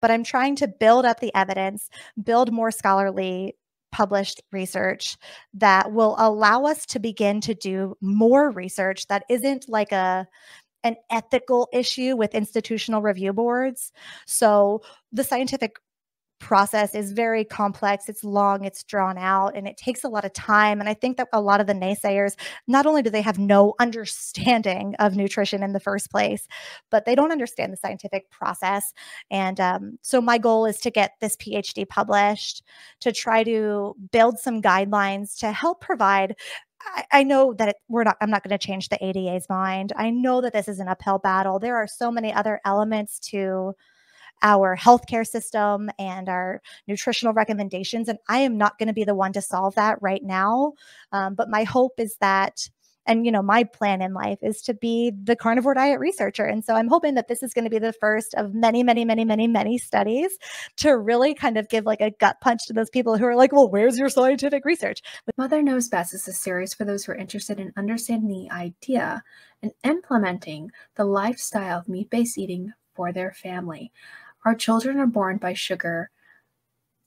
but I'm trying to build up the evidence, build more scholarly published research that will allow us to begin to do more research that isn't like an ethical issue with institutional review boards. So the scientific process is very complex, it's long, it's drawn out, and it takes a lot of time. And I think that a lot of the naysayers, not only do they have no understanding of nutrition in the first place, but they don't understand the scientific process. And so my goal is to get this PhD published, to try to build some guidelines to help provide. I know that I'm not going to change the ADA's mind. I know that this is an uphill battle. There are so many other elements to our healthcare system and our nutritional recommendations. And I am not going to be the one to solve that right now. But my hope is that, and you know, my plan in life is to be the carnivore diet researcher. And so I'm hoping that this is going to be the first of many, many, many, many, many studies to really kind of give like a gut punch to those people who are like, well, where's your scientific research? Mother Knows Best is a series for those who are interested in understanding the idea and implementing the lifestyle of meat-based eating for their family. Our children are born by sugar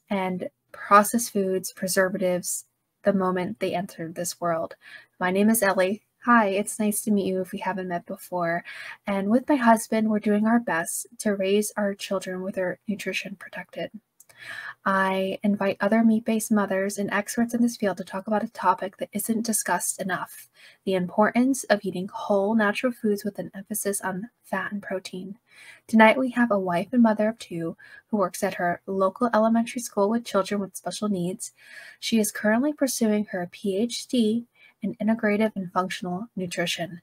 and processed foods, preservatives, the moment they enter this world. My name is Ellie. Hi, it's nice to meet you if we haven't met before. And with my husband, we're doing our best to raise our children with their nutrition protected. I invite other meat-based mothers and experts in this field to talk about a topic that isn't discussed enough, the importance of eating whole natural foods with an emphasis on fat and protein. Tonight we have a wife and mother of two who works at her local elementary school with children with special needs. She is currently pursuing her PhD in integrative and functional nutrition.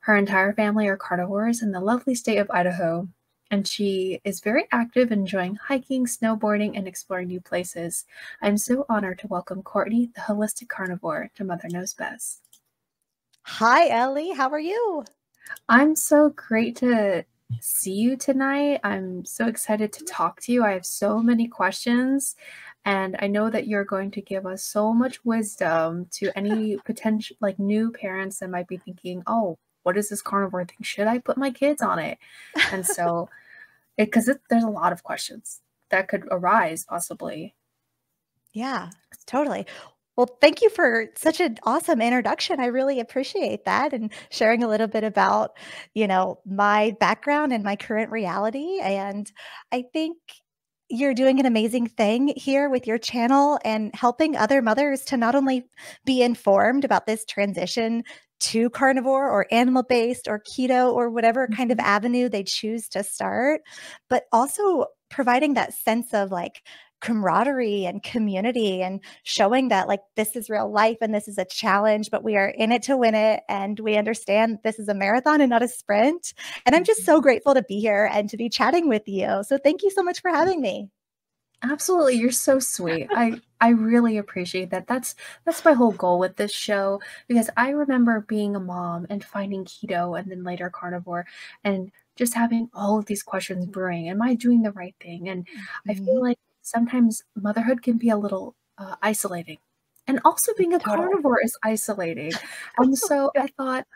Her entire family are carnivores in the lovely state of Idaho. And she is very active, enjoying hiking, snowboarding, and exploring new places. I'm so honored to welcome Courtney, the Holistic Carnivore, to Mother Knows Best. Hi, Ellie. How are you? I'm so great to see you tonight. I'm so excited to talk to you. I have so many questions, and I know that you're going to give us so much wisdom to any potential, like, new parents that might be thinking, oh, what is this carnivore thing? Should I put my kids on it? And so, because there's a lot of questions that could arise possibly. Yeah, totally. Well, thank you for such an awesome introduction. I really appreciate that, and sharing a little bit about, you know, my background and my current reality. And I think you're doing an amazing thing here with your channel and helping other mothers to not only be informed about this transition to carnivore or animal-based or keto or whatever kind of avenue they choose to start, but also providing that sense of like camaraderie and community, and showing that like this is real life and this is a challenge, but we are in it to win it. And we understand this is a marathon and not a sprint. And I'm just so grateful to be here and to be chatting with you. So thank you so much for having me. Absolutely. You're so sweet. I really appreciate that. That's my whole goal with this show, because I remember being a mom and finding keto and then later carnivore and just having all of these questions brewing. Am I doing the right thing? And I feel like sometimes motherhood can be a little isolating, and also being a carnivore is isolating. And so I thought,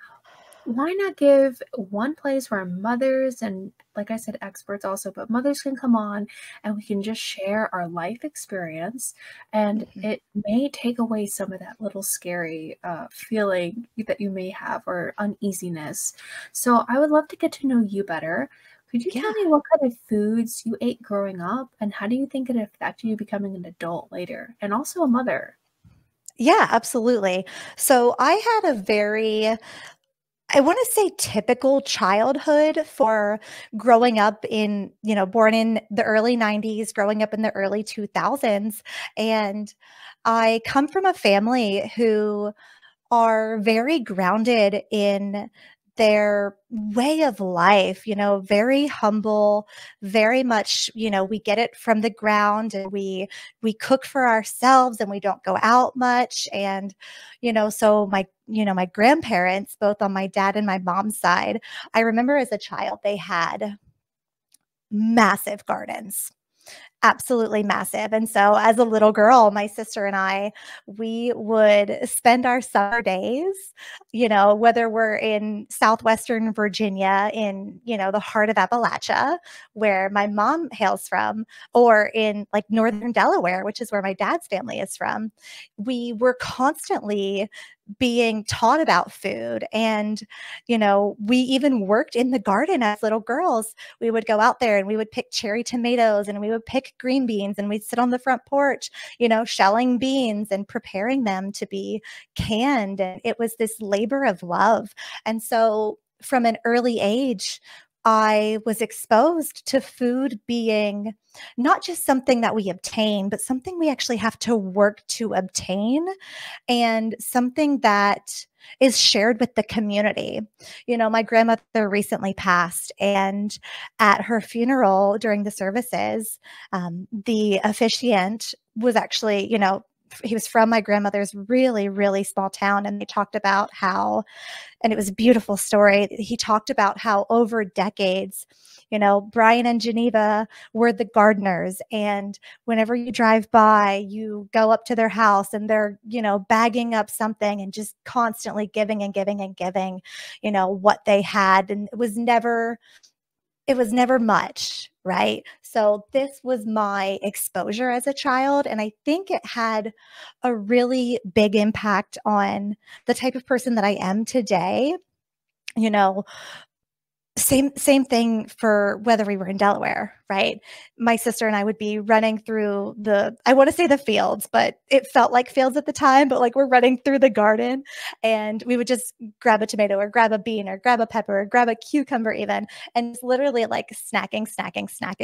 why not give one place where mothers and, like I said, experts also, but mothers can come on and we can just share our life experience. And it may take away some of that little scary feeling that you may have, or uneasiness. So I would love to get to know you better. Could you tell me what kind of foods you ate growing up, and how do you think it affected you becoming an adult later, and also a mother? Yeah, absolutely. So I had a very, I want to say, typical childhood for growing up in, you know, born in the early 90s, growing up in the early 2000s. And I come from a family who are very grounded in their way of life, you know, very humble, very much, you know, we get it from the ground, and we cook for ourselves, and we don't go out much. And, you know, so my, you know, my grandparents, both on my dad and my mom's side, I remember as a child, they had massive gardens. Absolutely massive. And so as a little girl, my sister and I, we would spend our summer days, you know, whether we're in southwestern Virginia, in, you know, the heart of Appalachia, where my mom hails from, or in like northern Delaware, which is where my dad's family is from, we were constantly being taught about food. And, you know, we even worked in the garden as little girls. We would go out there and we would pick cherry tomatoes and we would pick green beans and we'd sit on the front porch, you know, shelling beans and preparing them to be canned. And it was this labor of love. And so from an early age, I was exposed to food being not just something that we obtain, but something we actually have to work to obtain, and something that is shared with the community. You know, my grandmother recently passed, and at her funeral during the services, the officiant was actually, you know, he was from my grandmother's really, really small town. And they talked about how, and it was a beautiful story, he talked about how over decades, you know, Brian and Geneva were the gardeners. And whenever you drive by, you go up to their house and they're, you know, bagging up something and just constantly giving and giving and giving, you know, what they had. And it was never much, right? So this was my exposure as a child. And I think it had a really big impact on the type of person that I am today. You know, same thing for whether we were in Delaware, right? My sister and I would be running through the, I want to say the fields, but it felt like fields at the time, but like we're running through the garden, and we would just grab a tomato or grab a bean or grab a pepper or grab a cucumber even, and literally like snacking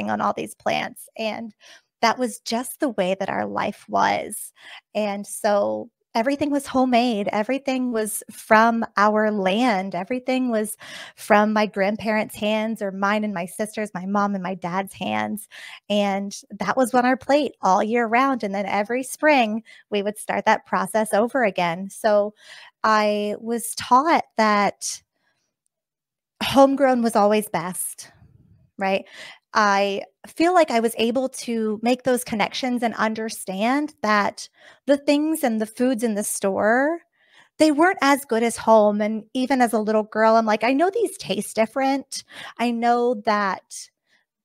on all these plants. And that was just the way that our life was. And so everything was homemade. Everything was from our land. Everything was from my grandparents' hands, or mine and my sister's, my mom and my dad's hands. And that was on our plate all year round. And then every spring, we would start that process over again. So I was taught that homegrown was always best, right? I feel like I was able to make those connections and understand that the things and the foods in the store, they weren't as good as home. And even as a little girl, I'm like, I know these taste different. I know that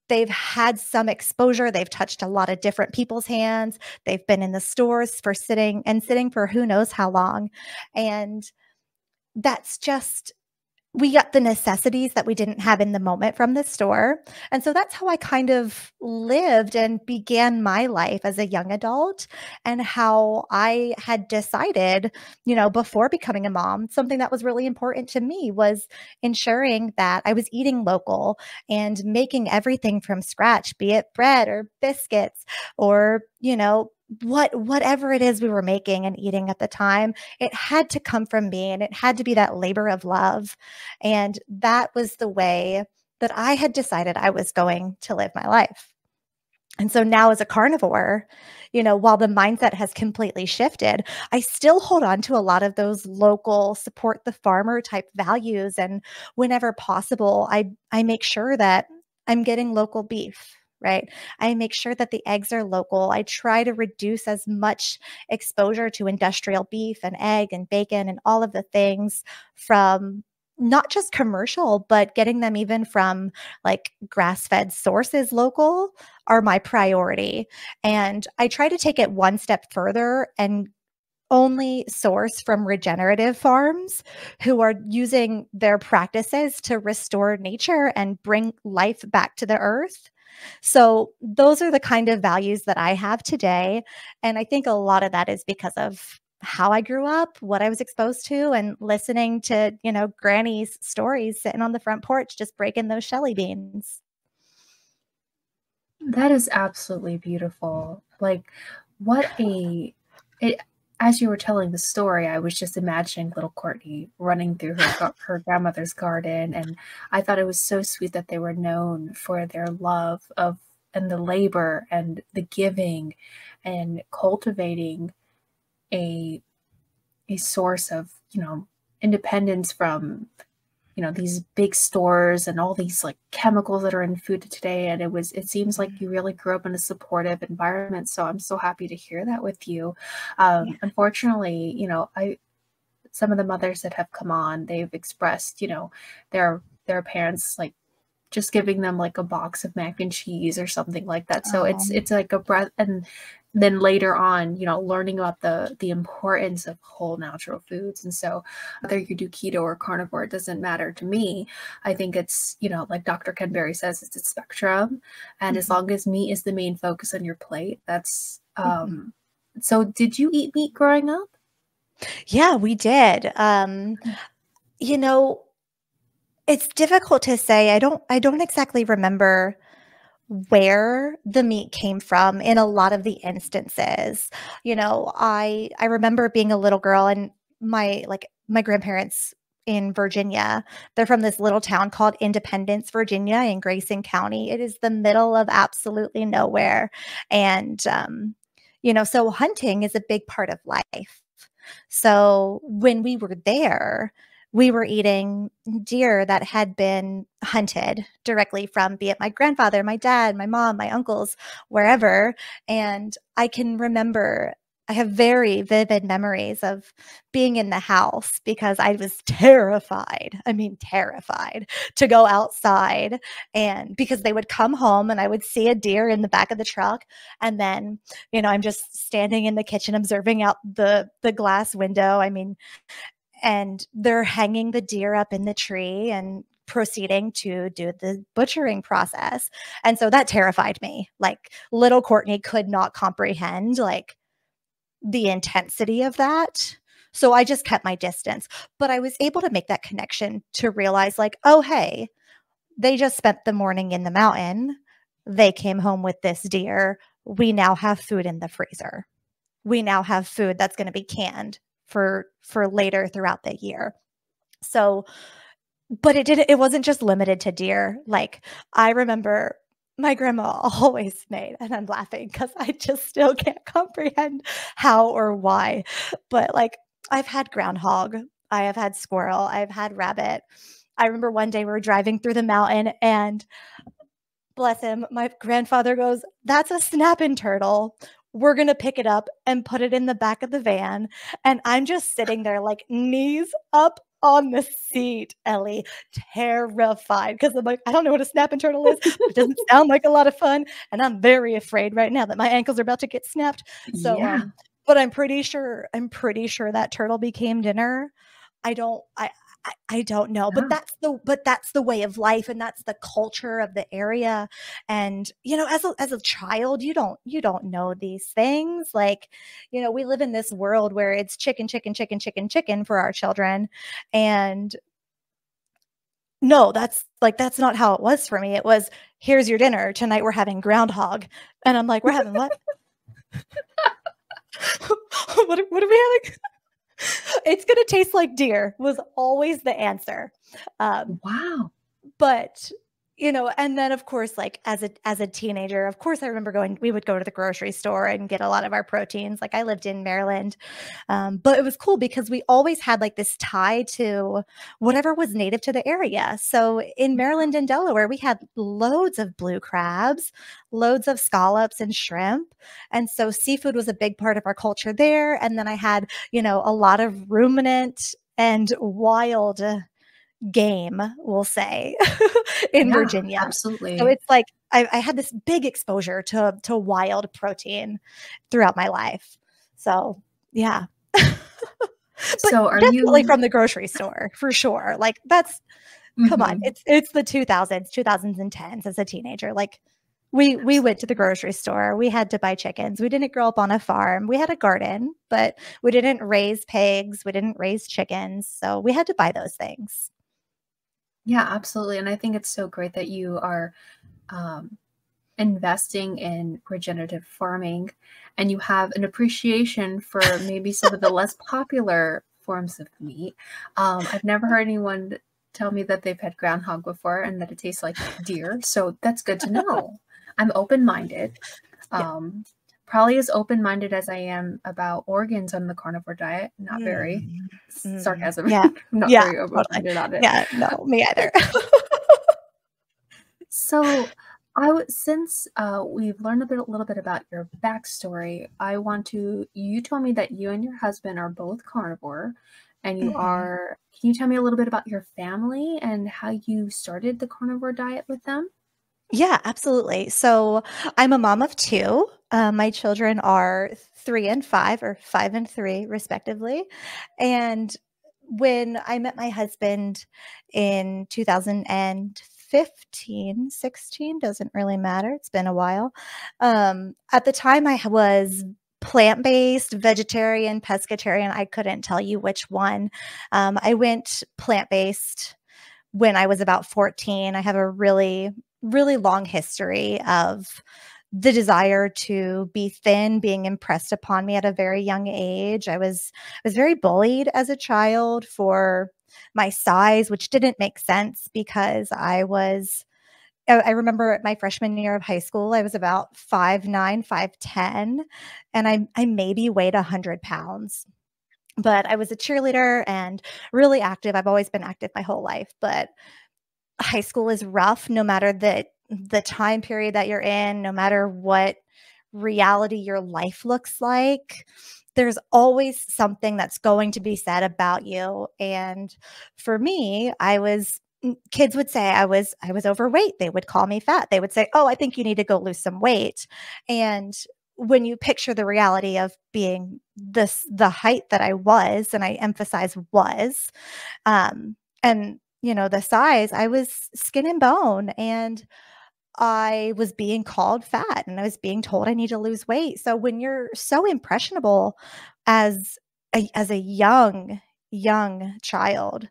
they've had some exposure. They've touched a lot of different people's hands. They've been in the stores for sitting for who knows how long. And that's just, we got the necessities that we didn't have in the moment from the store. And so that's how I kind of lived and began my life as a young adult, and how I had decided, you know, before becoming a mom, something that was really important to me was ensuring that I was eating local and making everything from scratch, be it bread or biscuits or, you know, whatever it is we were making and eating at the time. It had to come from me, and it had to be that labor of love. And that was the way that I had decided I was going to live my life. And so now as a carnivore, you know, while the mindset has completely shifted, I still hold on to a lot of those local support the farmer type values. And whenever possible, I make sure that I'm getting local beef, right? I make sure that the eggs are local. I try to reduce as much exposure to industrial beef and egg and bacon and all of the things from not just commercial, but getting them even from like grass-fed sources local are my priority. And I try to take it one step further and only source from regenerative farms who are using their practices to restore nature and bring life back to the earth. So those are the kind of values that I have today. And I think a lot of that is because of how I grew up, what I was exposed to, and listening to, you know, granny's stories sitting on the front porch, just breaking those shelly beans. That is absolutely beautiful. Like as you were telling the story, I was just imagining little Courtney running through her grandmother's garden. And I thought it was so sweet that they were known for their love of and the labor and the giving and cultivating a source of, you know, independence from you know, these big stores and all these like chemicals that are in food today. And it seems like you really grew up in a supportive environment. So I'm so happy to hear that with you. Unfortunately, you know, some of the mothers that have come on, they've expressed, you know, their parents, like, just giving them like a box of mac and cheese or something like that. So it's like a breath. And then later on, you know, learning about the importance of whole natural foods. And so whether you do keto or carnivore, it doesn't matter to me. I think it's, you know, like Dr. Kenberry says, it's a spectrum. And as long as meat is the main focus on your plate, that's, so did you eat meat growing up? Yeah, we did. You know, it's difficult to say. I don't exactly remember where the meat came from in a lot of the instances. You know, I remember being a little girl, and my grandparents in Virginia, they're from this little town called Independence, Virginia, in Grayson County. It is the middle of absolutely nowhere. And, you know, so hunting is a big part of life. So when we were there, we were eating deer that had been hunted directly from, be it my grandfather, my dad, my mom, my uncles, wherever. And I can remember, I have very vivid memories of being in the house because I was terrified. I mean, terrified to go outside, and because they would come home and I would see a deer in the back of the truck. And then, you know, I'm just standing in the kitchen, observing out the glass window. I mean, and they're hanging the deer up in the tree and proceeding to do the butchering process. And so that terrified me. Like, little Courtney could not comprehend like the intensity of that. So I just kept my distance. But I was able to make that connection to realize like, oh, hey, they just spent the morning in the mountain. They came home with this deer. We now have food in the freezer. We now have food that's going to be canned for later throughout the year. So, but it wasn't just limited to deer. Like, I remember my grandma always made, and I'm laughing because I just still can't comprehend how or why, but like, I've had groundhog, I have had squirrel, I've had rabbit. I remember one day we were driving through the mountain, and bless him, my grandfather goes, "That's a snapping turtle. We're going to pick it up and put it in the back of the van." And I'm just sitting there like knees up on the seat, Ellie, terrified. Because I'm like, I don't know what a snapping turtle is. It doesn't sound like a lot of fun. And I'm very afraid right now that my ankles are about to get snapped. So, yeah. But I'm pretty sure that turtle became dinner. I don't know, yeah. but that's the way of life, and that's the culture of the area. And, you know, as a child, you don't know these things. Like, you know, we live in this world where it's chicken, chicken, chicken, chicken, chicken for our children. And no, that's not how it was for me. It was, here's your dinner. Tonight we're having groundhog. And I'm like, we're having what? What are we having? It's going to taste like deer was always the answer. Wow. But, you know, and then of course, like as a teenager, of course, I remember we would go to the grocery store and get a lot of our proteins. Like, I lived in Maryland. But it was cool because we always had like this tie to whatever was native to the area. So in Maryland and Delaware, we had loads of blue crabs, loads of scallops and shrimp. And so seafood was a big part of our culture there. And then I had, you know, a lot of ruminant and wild game, we'll say, in Virginia. Absolutely. So it's like I had this big exposure to wild protein throughout my life. So yeah. So are definitely you from the grocery store for sure? Like, that's come on, it's the 2000s, 2010s as a teenager. Like, we went to the grocery store. We had to buy chickens. We didn't grow up on a farm. We had a garden, but we didn't raise pigs. We didn't raise chickens. So we had to buy those things. Yeah, absolutely. And I think it's so great that you are investing in regenerative farming, and you have an appreciation for maybe some of the less popular forms of meat. I've never heard anyone tell me that they've had groundhog before and that it tastes like deer. So that's good to know. I'm open-minded. probably as open-minded as I am about organs on the carnivore diet. Not very sarcasm. Yeah. Not very open-minded on it. Yeah, no, me either. So since we've learned a little bit about your backstory, I want to, you told me that you and your husband are both carnivore and you are, can you tell me a little bit about your family and how you started the carnivore diet with them? Yeah, absolutely. So I'm a mom of two. My children are 3 and 5 or 5 and 3 respectively. And when I met my husband in 2015, 16, doesn't really matter. It's been a while. At the time I was plant-based, vegetarian, pescatarian. I couldn't tell you which one. I went plant-based when I was about 14. I have a really long history of the desire to be thin being impressed upon me at a very young age. I was very bullied as a child for my size, which didn't make sense because I remember my freshman year of high school, I was about 5'9", 5'10", and I maybe weighed 100 pounds. But I was a cheerleader and really active. I've always been active my whole life, but high school is rough no matter the time period that you're in, no matter what reality your life looks like. There's always something that's going to be said about you. And for me, kids would say I was overweight. They would call me fat. They would say, oh, I think you need to go lose some weight. And when you picture the reality of being the height that I was, and I emphasize was, and you know, the size, I was skin and bone, and I was being called fat, and I was being told I need to lose weight. So when you're so impressionable as a young child,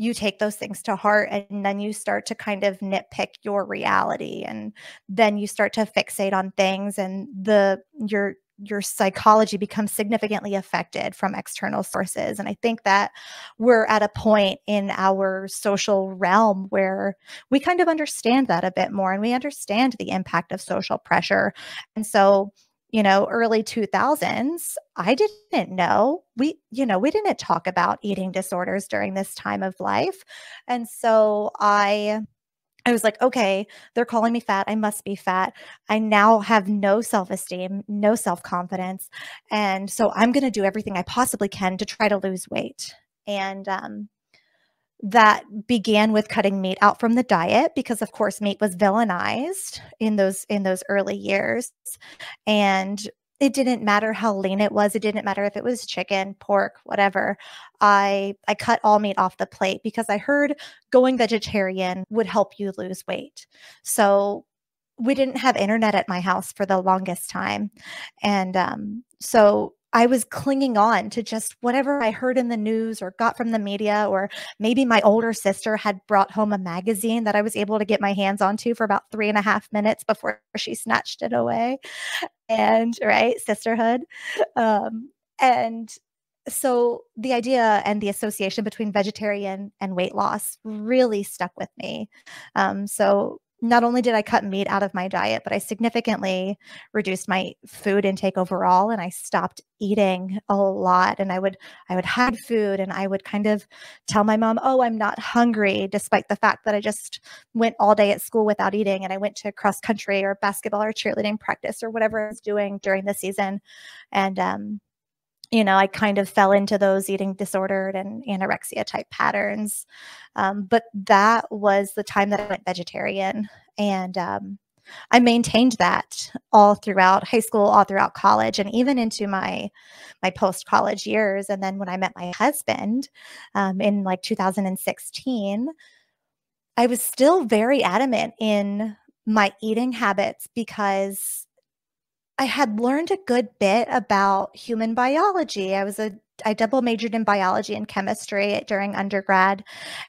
you take those things to heart, and then you start to kind of nitpick your reality, and then you start to fixate on things, and your psychology becomes significantly affected from external sources. And I think that we're at a point in our social realm where we kind of understand that a bit more, and we understand the impact of social pressure. And so, you know, early 2000s, I didn't know. We didn't talk about eating disorders during this time of life. And so I was like, okay, they're calling me fat. I must be fat. I now have no self-esteem, no self-confidence. And so I'm going to do everything I possibly can to try to lose weight. And that began with cutting meat out from the diet because, of course, meat was villainized in those early years. And it didn't matter how lean it was. It didn't matter if it was chicken, pork, whatever. I cut all meat off the plate because I heard going vegetarian would help you lose weight. So we didn't have internet at my house for the longest time. And so I was clinging on to just whatever I heard in the news or got from the media, or maybe my older sister had brought home a magazine that I was able to get my hands onto for about 3.5 minutes before she snatched it away. And right, sisterhood. And so the idea and the association between vegetarian and weight loss really stuck with me. So not only did I cut meat out of my diet, but I significantly reduced my food intake overall, and I stopped eating a lot. And I would hide food, and I would kind of tell my mom, oh, I'm not hungry, despite the fact that I just went all day at school without eating, and I went to cross country or basketball or cheerleading practice or whatever I was doing during the season. And, you know, I kind of fell into those eating disordered and anorexia type patterns. But that was the time that I went vegetarian. And I maintained that all throughout high school, all throughout college, and even into my post-college years. And then when I met my husband in like 2016, I was still very adamant in my eating habits because I had learned a good bit about human biology. I double majored in biology and chemistry during undergrad,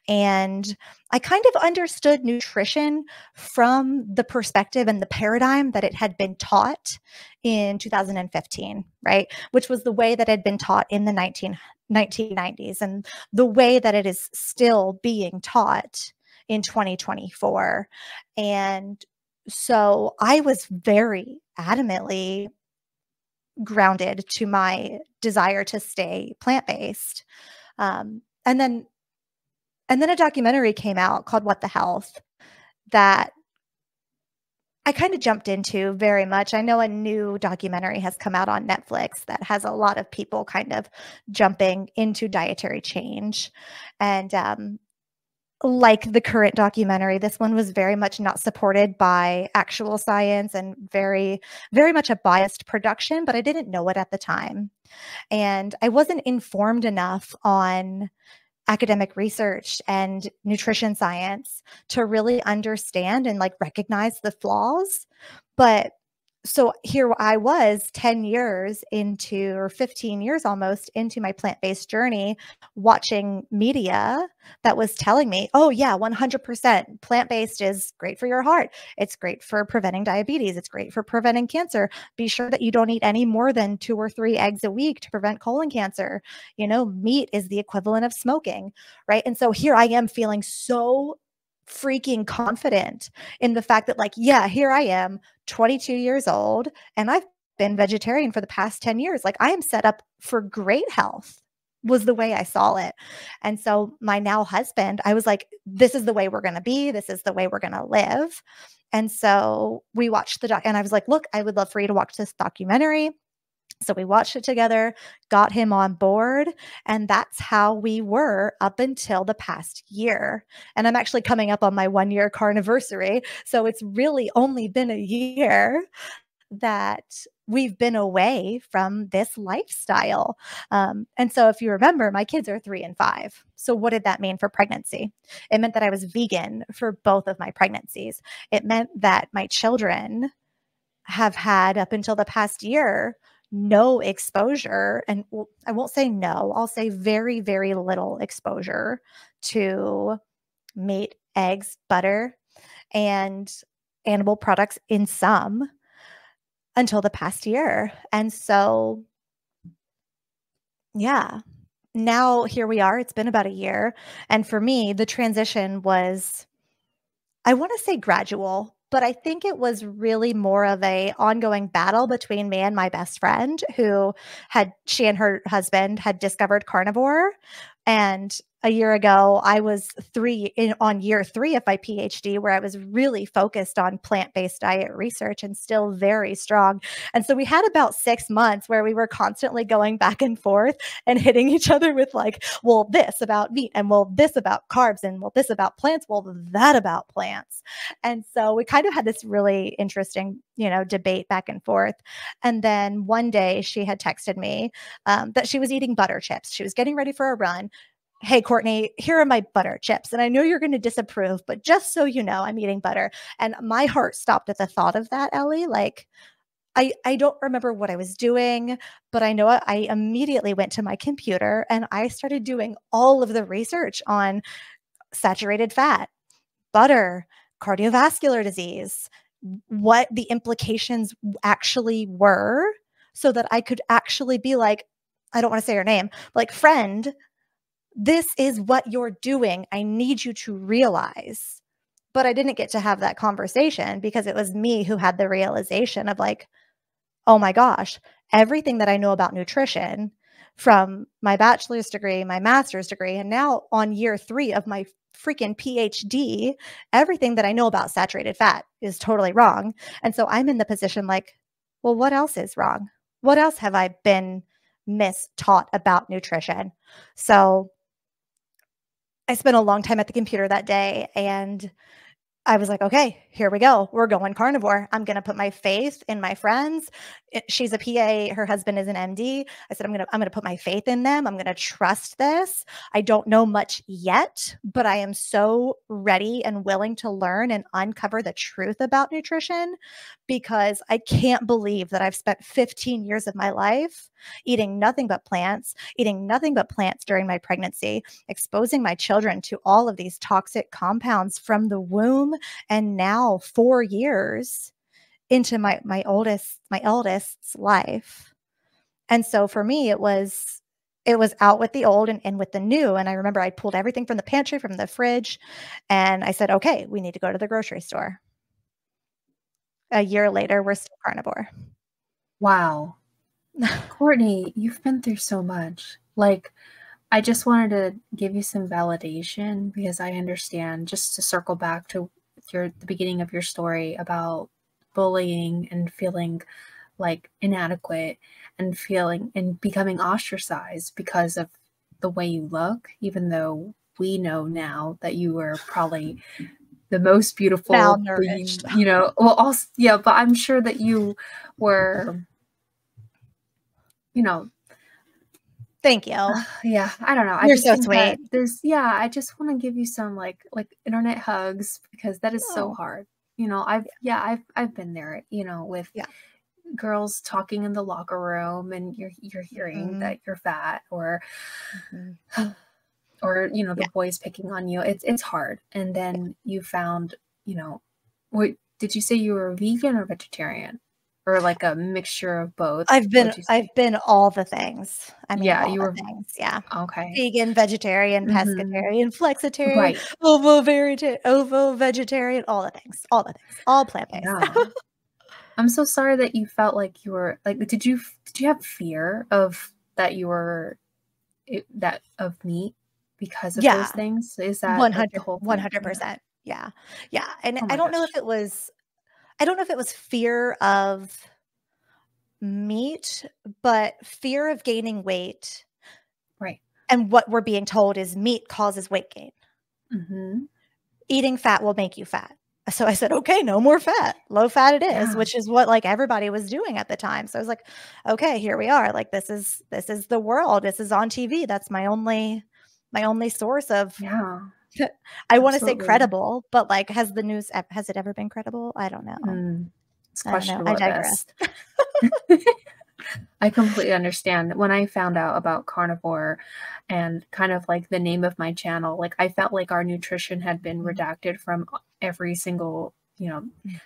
and I kind of understood nutrition from the perspective and the paradigm that it had been taught in 2015, right? Which was the way that it had been taught in the 1990s and the way that it is still being taught in 2024. And so I was very adamantly grounded to my desire to stay plant-based. And then a documentary came out called What the Health that I kind of jumped into very much. I know a new documentary has come out on Netflix that has a lot of people kind of jumping into dietary change. And like the current documentary, this one was very much not supported by actual science and very, very much a biased production, but I didn't know it at the time. And I wasn't informed enough on academic research and nutrition science to really understand and like recognize the flaws. But so here I was 10 years into, or 15 years almost into my plant-based journey, watching media that was telling me, oh yeah, 100% plant-based is great for your heart. It's great for preventing diabetes. It's great for preventing cancer. Be sure that you don't eat any more than 2 or 3 eggs a week to prevent colon cancer. You know, meat is the equivalent of smoking, right? And so here I am feeling so freaking confident in the fact that, like, yeah, here I am, 22 years old, and I've been vegetarian for the past 10 years. Like, I am set up for great health, was the way I saw it. And so my now husband, I was like, this is the way we're going to be. This is the way we're going to live. And so we watched the doc, and I was like, look, I would love for you to watch this documentary. So we watched it together, got him on board, and that's how we were up until the past year. And I'm actually coming up on my 1-year carniversary, so it's really only been a year that we've been away from this lifestyle. And so if you remember, my kids are 3 and 5. So what did that mean for pregnancy? It meant that I was vegan for both of my pregnancies. It meant that my children have had, up until the past year, no exposure, and I won't say no, I'll say very, very little exposure to meat, eggs, butter, and animal products in some until the past year. And so, yeah, now here we are. It's been about a year. And for me, the transition was, I want to say gradual, but I think it was really more of an ongoing battle between me and my best friend, who had, she and her husband had discovered carnivore. And a year ago, I was on year 3 of my PhD, where I was really focused on plant-based diet research and still very strong. And so we had about 6 months where we were constantly going back and forth and hitting each other with, like, well, this about meat, and well, this about carbs, and well, this about plants, well, that about plants. And so we kind of had this really interesting, you know, debate back and forth. And then one day she had texted me that she was eating butter chips. She was getting ready for a run. Hey, Courtney, here are my butter chips. And I know you're going to disapprove, but just so you know, I'm eating butter. And my heart stopped at the thought of that, Ellie. Like, I don't remember what I was doing, but I know I immediately went to my computer and I started doing all of the research on saturated fat, butter, cardiovascular disease, what the implications actually were, so that I could actually be like, I don't want to say your name, like, friend, this is what you're doing. I need you to realize. But I didn't get to have that conversation because it was me who had the realization of, like, oh my gosh, everything that I know about nutrition from my bachelor's degree, my master's degree, and now on year 3 of my freaking PhD, everything that I know about saturated fat is totally wrong. And so I'm in the position, like, well, what else is wrong? What else have I been mistaught about nutrition? So I spent a long time at the computer that day, and I was like, okay, here we go. We're going carnivore. I'm going to put my faith in my friends. She's a PA. Her husband is an MD. I said, I'm going to put my faith in them. I'm going to trust this. I don't know much yet, but I am so ready and willing to learn and uncover the truth about nutrition, because I can't believe that I've spent 15 years of my life eating nothing but plants during my pregnancy, exposing my children to all of these toxic compounds from the womb. And now 4 years into my eldest's life. And so for me, it was out with the old and in with the new. And I remember I pulled everything from the pantry, from the fridge, and I said, okay, we need to go to the grocery store. a year later, we're still carnivore. Wow. Courtney, you've been through so much. Like, I just wanted to give you some validation, because I understand, just to circle back to the beginning of your story about bullying and feeling like inadequate and feeling and becoming ostracized because of the way you look, even though we know now that you were probably the most beautiful, malnourished, you know, well, also, yeah, but I'm sure that you were, you know, thank you. Yeah. I don't know. You're so sweet. There's, yeah. I just want to give you some like internet hugs, because that is so hard. You know, I've been there, you know, with girls talking in the locker room and you're hearing that you're fat, or, or, you know, the boys picking on you. It's hard. And then you found, you know, what did you say, you were vegan or vegetarian? Or like a mixture of both? I've been all the things. I mean, yeah, you were things. Yeah. Okay. Vegan, vegetarian, pescatarian, flexitarian, ovo vegetarian, all the things, all plant-based. Yeah. I'm so sorry that you felt like you were like, did you have fear of that you were that of meat because of those things? Is that 100%? Yeah. Yeah. And I don't know if it was, I don't know if it was fear of meat, but fear of gaining weight. Right. And what we're being told is meat causes weight gain. Mm-hmm. Eating fat will make you fat. So I said, okay, no more fat. Low fat it is, which is what like everybody was doing at the time. So I was like, okay, here we are. Like, this is the world. This is on TV. That's my only source of I want to say credible, but like, has the news, has it ever been credible? I don't know. It's questionable. I digress. I completely understand. When I found out about carnivore and kind of like the name of my channel, like I felt like our nutrition had been redacted from every single, you know,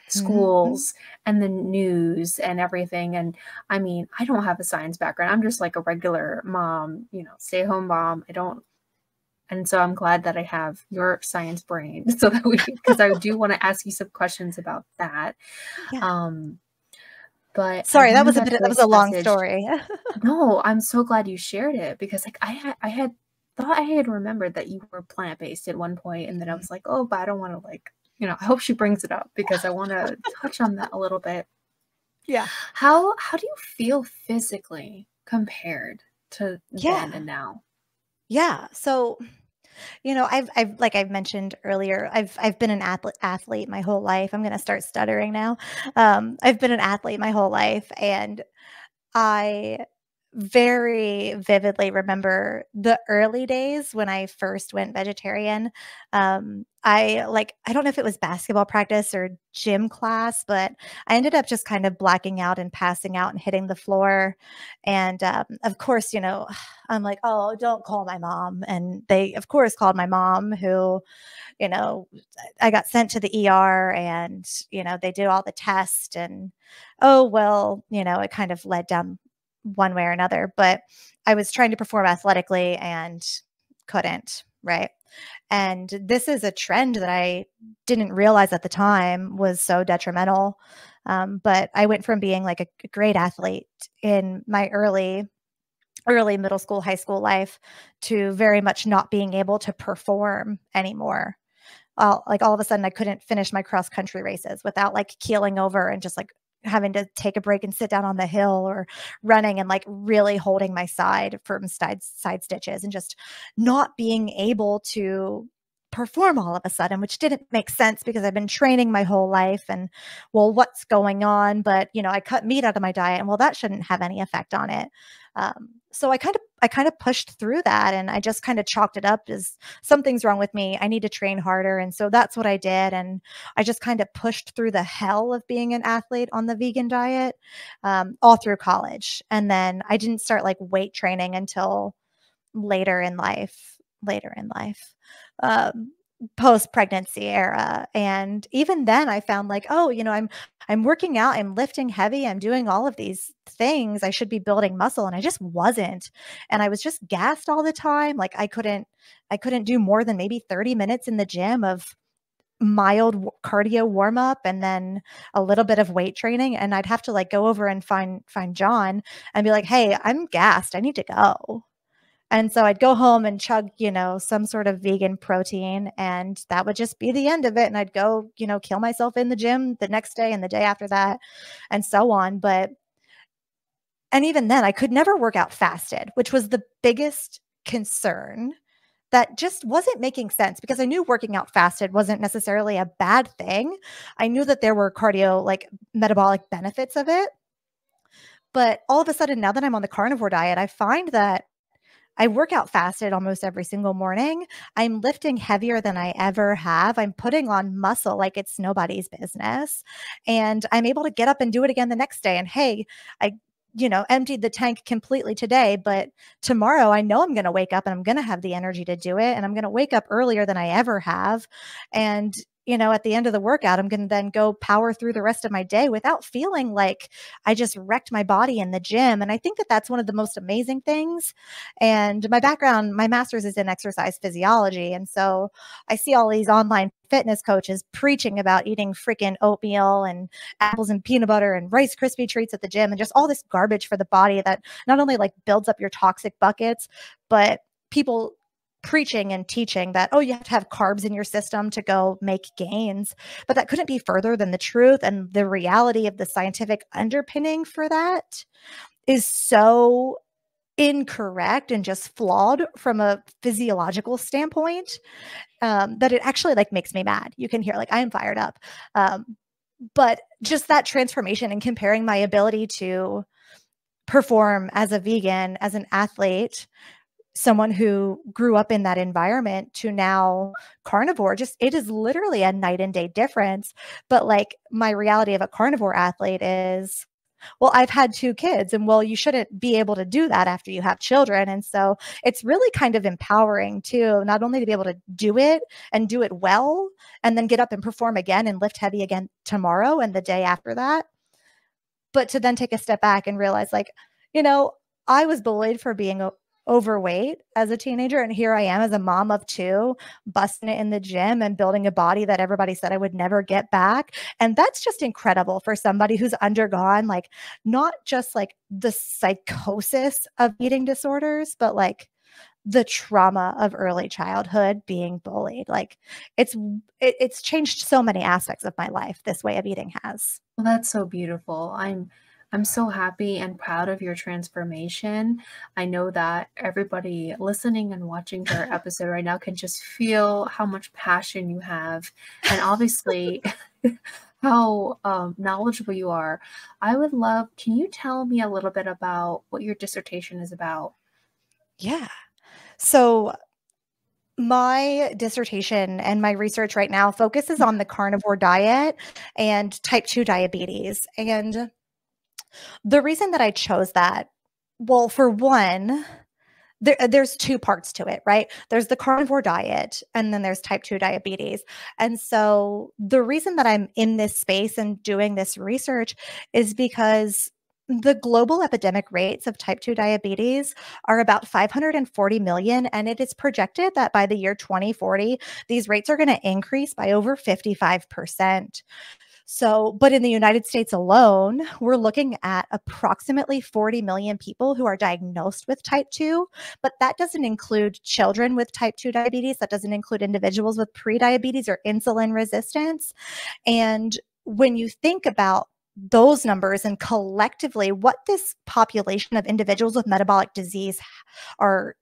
schools and the news and everything. And I mean, I don't have a science background. I'm just like a regular mom, you know, stay at home mom. And so I'm glad that I have your science brain, so that because I do want to ask you some questions about that. Yeah. But sorry, that was a long story. No, I'm so glad you shared it, because like I had remembered that you were plant-based at one point, and then I was like, oh, but I don't want to, like, you know, I hope she brings it up because I want to touch on that a little bit. Yeah. How do you feel physically compared to then and now? Yeah. So, you know, I've, like I've mentioned earlier, I've been an athlete my whole life. I'm going to start stuttering now. I've been an athlete my whole life, and I very vividly remember the early days when I first went vegetarian. I don't know if it was basketball practice or gym class, but I ended up just kind of blacking out and passing out and hitting the floor. And of course, you know, I'm like, oh, don't call my mom. And they, of course, called my mom, who, you know, I got sent to the ER, and, you know, they did all the tests, and, oh, well, you know, it kind of led down one way or another, but I was trying to perform athletically and couldn't, right? And this is a trend that I didn't realize at the time was so detrimental. But I went from being like a great athlete in my early middle school, high school life to very much not being able to perform anymore. Like all of a sudden I couldn't finish my cross country races without like keeling over and just like having to take a break and sit down on the hill, or running and like really holding my side from side stitches, and just not being able to perform all of a sudden, which didn't make sense because I've been training my whole life, and well, what's going on? But, you know, I cut meat out of my diet, and well, that shouldn't have any effect on it. So I kind of pushed through that, and I just kind of chalked it up as something's wrong with me. I need to train harder. And so that's what I did. And I just kind of pushed through the hell of being an athlete on the vegan diet, all through college. And then I didn't start like weight training until later in life, post-pregnancy era. And even then I found like, oh, you know, I'm working out, I'm lifting heavy, I'm doing all of these things. I should be building muscle. And I just wasn't. And I was just gassed all the time. Like I couldn't do more than maybe 30 minutes in the gym of mild cardio warm up and then a little bit of weight training. And I'd have to like go over and find John and be like, hey, I'm gassed. I need to go. And so I'd go home and chug, you know, some sort of vegan protein, and that would just be the end of it. And I'd go, you know, kill myself in the gym the next day and the day after that and so on. But, and even then I could never work out fasted, which was the biggest concern that just wasn't making sense, because I knew working out fasted wasn't necessarily a bad thing. I knew that there were cardio, like metabolic benefits of it. But all of a sudden, now that I'm on the carnivore diet, I find that I work out fasted almost every single morning. I'm lifting heavier than I ever have. I'm putting on muscle like it's nobody's business. And I'm able to get up and do it again the next day. And hey, I, you know, emptied the tank completely today, but tomorrow I know I'm going to wake up and I'm going to have the energy to do it. And I'm going to wake up earlier than I ever have. And, you know, at the end of the workout, I'm going to then go power through the rest of my day without feeling like I just wrecked my body in the gym. And I think that that's one of the most amazing things. And my background, my master's is in exercise physiology. And so I see all these online fitness coaches preaching about eating freaking oatmeal and apples and peanut butter and Rice Krispie treats at the gym and just all this garbage for the body that not only like builds up your toxic buckets, but people preaching and teaching that, oh, you have to have carbs in your system to go make gains. But that couldn't be further than the truth. And the reality of the scientific underpinning for that is so incorrect and just flawed from a physiological standpoint that it actually like makes me mad. You can hear like I am fired up. But just that transformation and comparing my ability to perform as a vegan, as an athlete, someone who grew up in that environment to now carnivore, just, it is literally a night and day difference. But like my reality of a carnivore athlete is, well, I've had two kids, and well, you shouldn't be able to do that after you have children. And so it's really kind of empowering too, not only to be able to do it and do it well, and then get up and perform again and lift heavy again tomorrow and the day after that, but to then take a step back and realize like, you know, I was bullied for being overweight as a teenager. And here I am as a mom of two, busting it in the gym and building a body that everybody said I would never get back. And that's just incredible for somebody who's undergone like, not just like the psychosis of eating disorders, but like the trauma of early childhood being bullied. Like it's changed so many aspects of my life, this way of eating has. Well, that's so beautiful. I'm so happy and proud of your transformation. I know that everybody listening and watching our episode right now can just feel how much passion you have and obviously how knowledgeable you are. I would love, can you tell me a little bit about what your dissertation is about? Yeah. So my dissertation and my research right now focuses on the carnivore diet and type 2 diabetes. And the reason that I chose that, well, for one, there's two parts to it, right? There's the carnivore diet, and then there's type 2 diabetes. And so the reason that I'm in this space and doing this research is because the global epidemic rates of type 2 diabetes are about 540 million, and it is projected that by the year 2040, these rates are going to increase by over 55%. So, but in the United States alone, we're looking at approximately 40 million people who are diagnosed with type 2, but that doesn't include children with type 2 diabetes. That doesn't include individuals with prediabetes or insulin resistance. And when you think about those numbers and collectively what this population of individuals with metabolic disease are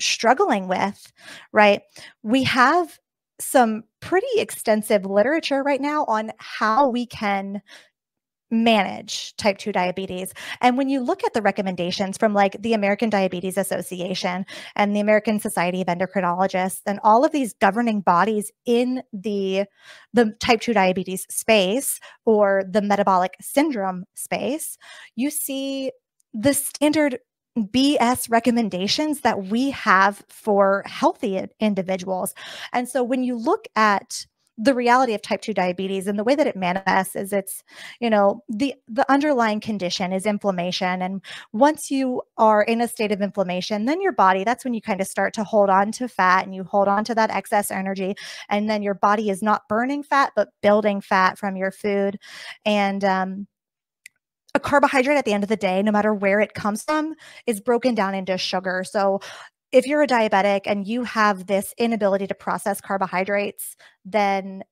struggling with, right, we have some pretty extensive literature right now on how we can manage type 2 diabetes. And when you look at the recommendations from like the American Diabetes Association and the American Society of Endocrinologists and all of these governing bodies in the type 2 diabetes space or the metabolic syndrome space, you see the standard BS recommendations that we have for healthy individuals. And so when you look at the reality of type 2 diabetes and the way that it manifests is it's, you know, the underlying condition is inflammation. And once you are in a state of inflammation, then your body, that's when you kind of start to hold on to fat and you hold on to that excess energy. And then your body is not burning fat, but building fat from your food. And, a carbohydrate at the end of the day, no matter where it comes from, is broken down into sugar. So if you're a diabetic and you have this inability to process carbohydrates, then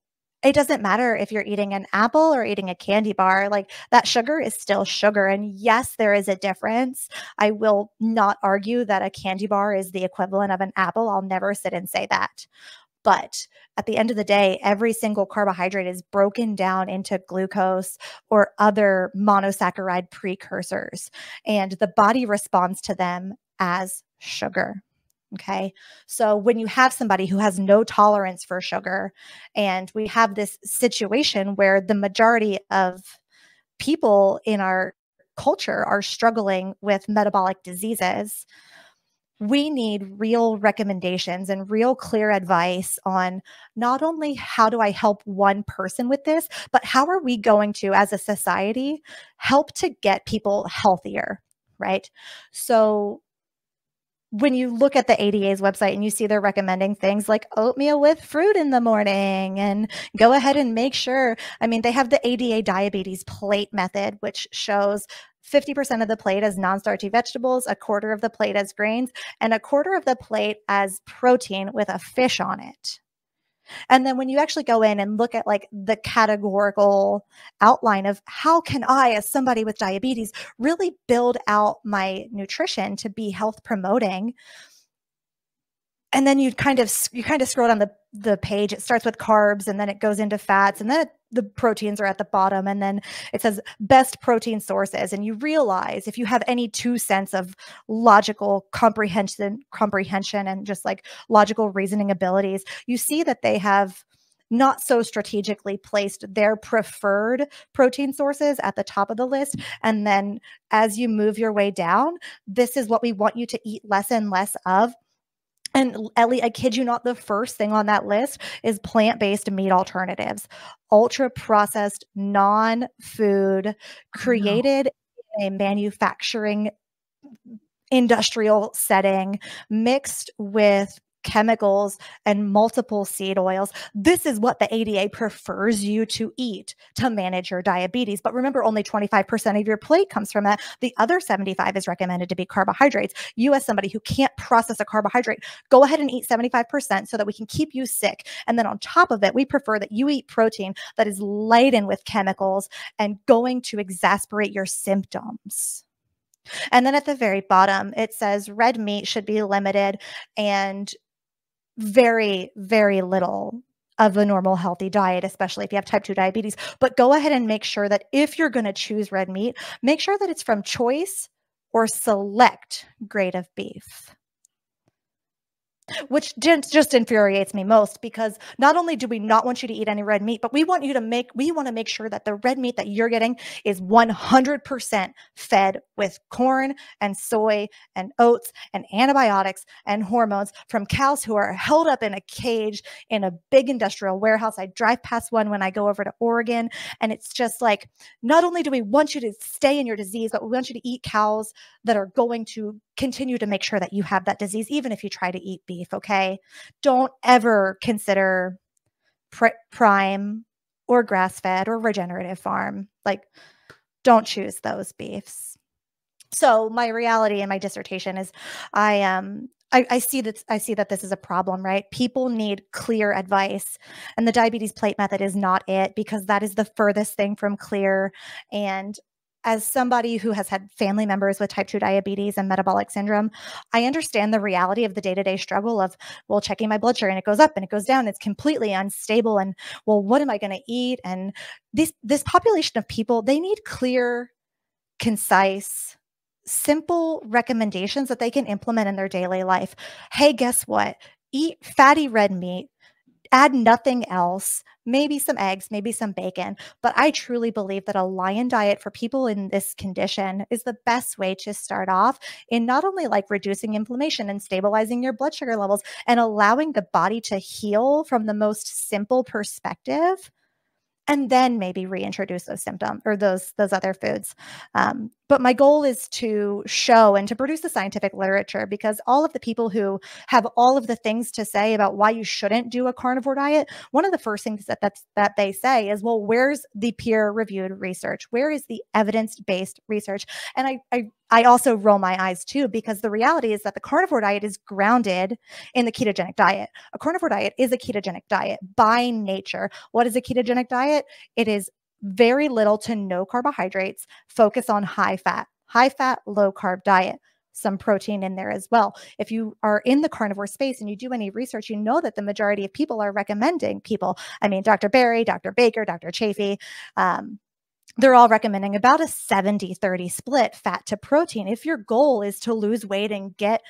it doesn't matter if you're eating an apple or eating a candy bar, like that sugar is still sugar. And yes, there is a difference. I will not argue that a candy bar is the equivalent of an apple. I'll never sit and say that. But at the end of the day, every single carbohydrate is broken down into glucose or other monosaccharide precursors, and the body responds to them as sugar. Okay. So when you have somebody who has no tolerance for sugar, and we have this situation where the majority of people in our culture are struggling with metabolic diseases, we need real recommendations and real clear advice on not only how do I help one person with this, but how are we going to, as a society, help to get people healthier, right? So when you look at the ADA's website and you see they're recommending things like oatmeal with fruit in the morning and go ahead and make sure, I mean, they have the ADA diabetes plate method, which shows 50% of the plate as non-starchy vegetables, a quarter of the plate as grains, and a quarter of the plate as protein with a fish on it. And then when you actually go in and look at like the categorical outline of how can I, as somebody with diabetes, really build out my nutrition to be health promoting, and then you kind of scroll down the page. It starts with carbs, and then it goes into fats, and then the proteins are at the bottom. And then it says best protein sources. And you realize if you have any 2 cents of logical comprehension and just like logical reasoning abilities, you see that they have not so strategically placed their preferred protein sources at the top of the list. And then as you move your way down, this is what we want you to eat less and less of. And Ellie, I kid you not, the first thing on that list is plant-based meat alternatives, ultra-processed, non-food, created in a manufacturing industrial setting, mixed with chemicals and multiple seed oils. This is what the ADA prefers you to eat to manage your diabetes. But remember, only 25% of your plate comes from that. The other 75% is recommended to be carbohydrates. You, as somebody who can't process a carbohydrate, go ahead and eat 75% so that we can keep you sick. And then on top of it, we prefer that you eat protein that is laden with chemicals and going to exacerbate your symptoms. And then at the very bottom, it says red meat should be limited and very, very little of a normal healthy diet, especially if you have type 2 diabetes. But go ahead and make sure that if you're going to choose red meat, make sure that it's from choice or select grade of beef, which just infuriates me most, because not only do we not want you to eat any red meat, but we want to make sure that the red meat that you're getting is 100% fed with corn and soy and oats and antibiotics and hormones from cows who are held up in a cage in a big industrial warehouse. I drive past one when I go over to Oregon, and it's just like, not only do we want you to stay in your disease, but we want you to eat cows that are going to continue to make sure that you have that disease, even if you try to eat beef, okay? Don't ever consider prime or grass-fed or regenerative farm. Like, don't choose those beefs. So my reality in my dissertation is I see that this is a problem, right? People need clear advice, and the diabetes plate method is not it, because that is the furthest thing from clear. And as somebody who has had family members with type 2 diabetes and metabolic syndrome, I understand the reality of the day-to-day struggle of, well, checking my blood sugar and it goes up and it goes down. It's completely unstable. And, well, what am I going to eat? And this population of people, they need clear, concise, simple recommendations that they can implement in their daily life. Hey, guess what? Eat fatty red meat. add nothing else, maybe some eggs, maybe some bacon. But I truly believe that a lion diet for people in this condition is the best way to start off in not only like reducing inflammation and stabilizing your blood sugar levels and allowing the body to heal from the most simple perspective, and then maybe reintroduce those symptoms or those other foods. But my goal is to show and to produce the scientific literature, because all of the people who have all of the things to say about why you shouldn't do a carnivore diet, one of the first things that they say is, well, where's the peer-reviewed research? Where is the evidence-based research? And I also roll my eyes too, because the reality is that the carnivore diet is grounded in the ketogenic diet. A carnivore diet is a ketogenic diet by nature. What is a ketogenic diet? It is very little to no carbohydrates, focus on high fat, low carb diet, some protein in there as well. If you are in the carnivore space and you do any research, you know that the majority of people are recommending people. I mean, Dr. Berry, Dr. Baker, Dr. Chaffee, they're all recommending about a 70-30 split fat to protein if your goal is to lose weight and get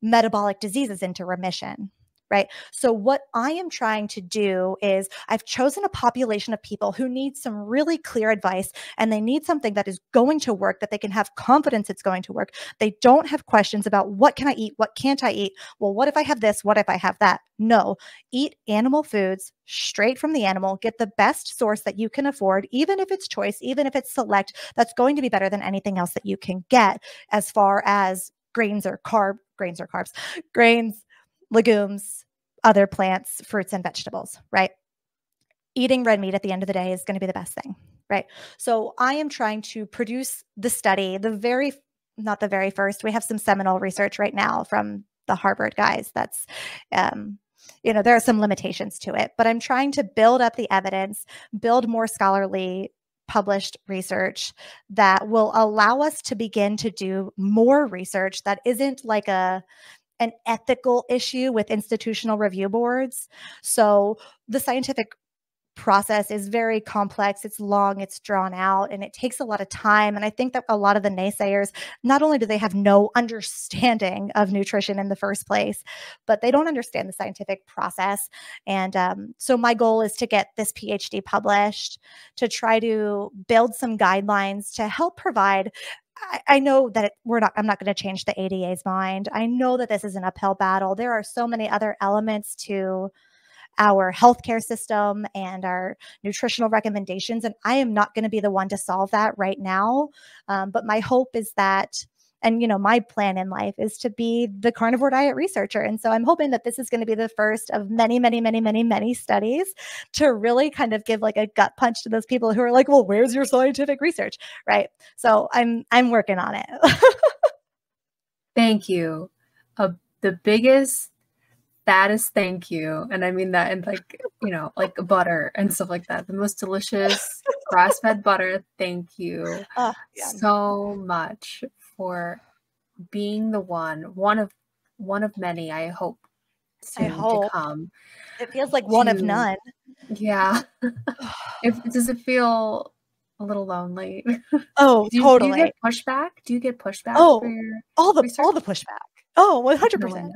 metabolic diseases into remission. Right. So what I am trying to do is I've chosen a population of people who need some really clear advice, and they need something that is going to work, that they can have confidence it's going to work. They don't have questions about what can I eat? What can't I eat? Well, what if I have this? What if I have that? No, eat animal foods straight from the animal. Get the best source that you can afford, even if it's choice, even if it's select. That's going to be better than anything else that you can get as far as grains, legumes, other plants, fruits, and vegetables, right? Eating red meat at the end of the day is going to be the best thing, right? So I am trying to produce the study, not the very first, we have some seminal research right now from the Harvard guys. That's, you know, there are some limitations to it, but I'm trying to build up the evidence, build more scholarly published research that will allow us to begin to do more research that isn't like an ethical issue with institutional review boards. So the scientific process is very complex. It's long, it's drawn out, and it takes a lot of time. And I think that a lot of the naysayers, not only do they have no understanding of nutrition in the first place, but they don't understand the scientific process. And so my goal is to get this PhD published, to try to build some guidelines to help provide. I know that I'm not going to change the ADA's mind. I know that this is an uphill battle. There are so many other elements to our healthcare system and our nutritional recommendations, and I am not going to be the one to solve that right now. But my hope is that, and you know, my plan in life is to be the carnivore diet researcher. And so I'm hoping that this is going to be the first of many, many, many, many, many studies to really kind of give like a gut punch to those people who are like, well, where's your scientific research? Right. So I'm working on it. Thank you. The biggest, fattest thank you. And I mean that in like, you know, like butter and stuff like that. The most delicious grass-fed butter. Thank you so much for being the one of many, I hope, soon to come. It feels like one of none. Yeah. Does it feel a little lonely? Oh, totally. Do you get pushback? Oh, for your all the pushback. Oh, 100%.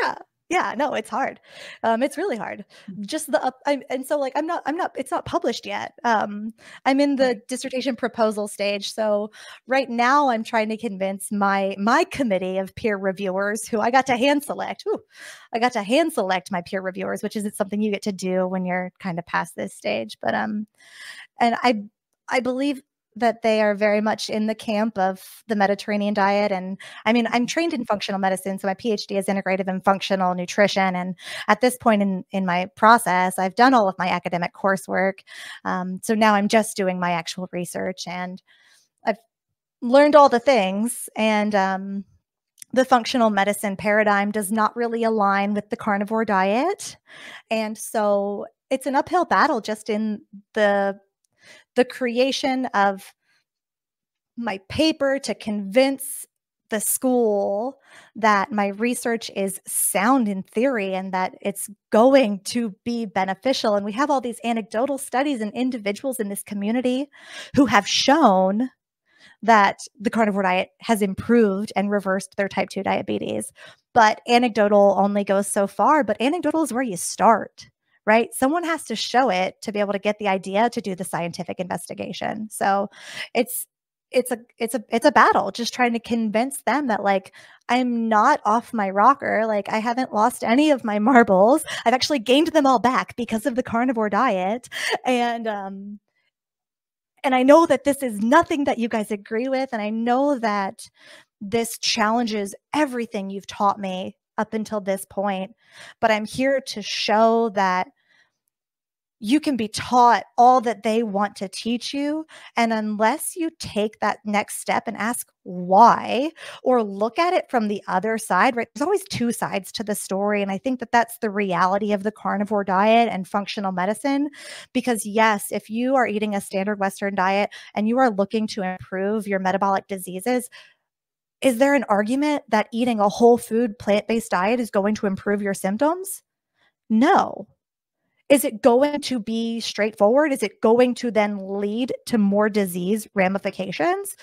Yeah. Yeah, no, it's hard. It's really hard. Just the up, and so like it's not published yet. I'm in the dissertation proposal stage. So right now I'm trying to convince my committee of peer reviewers who I got to hand select. I got to hand select my peer reviewers, which isn't something you get to do when you're kind of past this stage. But and I believe that they are very much in the camp of the Mediterranean diet. And I mean, I'm trained in functional medicine, so my PhD is integrative and functional nutrition. And at this point in my process, I've done all of my academic coursework. So now I'm just doing my actual research, and I've learned all the things. And the functional medicine paradigm does not really align with the carnivore diet. And so it's an uphill battle just in the creation of my paper to convince the school that my research is sound in theory and that it's going to be beneficial. And we have all these anecdotal studies and individuals in this community who have shown that the carnivore diet has improved and reversed their type 2 diabetes. But anecdotal only goes so far, but anecdotal is where you start. right? Someone has to show it to be able to get the idea to do the scientific investigation. So it's a battle just trying to convince them that like, I'm not off my rocker. Like I haven't lost any of my marbles. I've actually gained them all back because of the carnivore diet. And I know that this is nothing that you guys agree with. And I know that this challenges everything you've taught me up until this point, but I'm here to show that you can be taught all that they want to teach you. And unless you take that next step and ask why, or look at it from the other side, right? There's always two sides to the story. And I think that that's the reality of the carnivore diet and functional medicine. Because yes, if you are eating a standard Western diet and you are looking to improve your metabolic diseases, is there an argument that eating a whole food plant-based diet is going to improve your symptoms? No. Is it going to be straightforward? Is it going to then lead to more disease ramifications?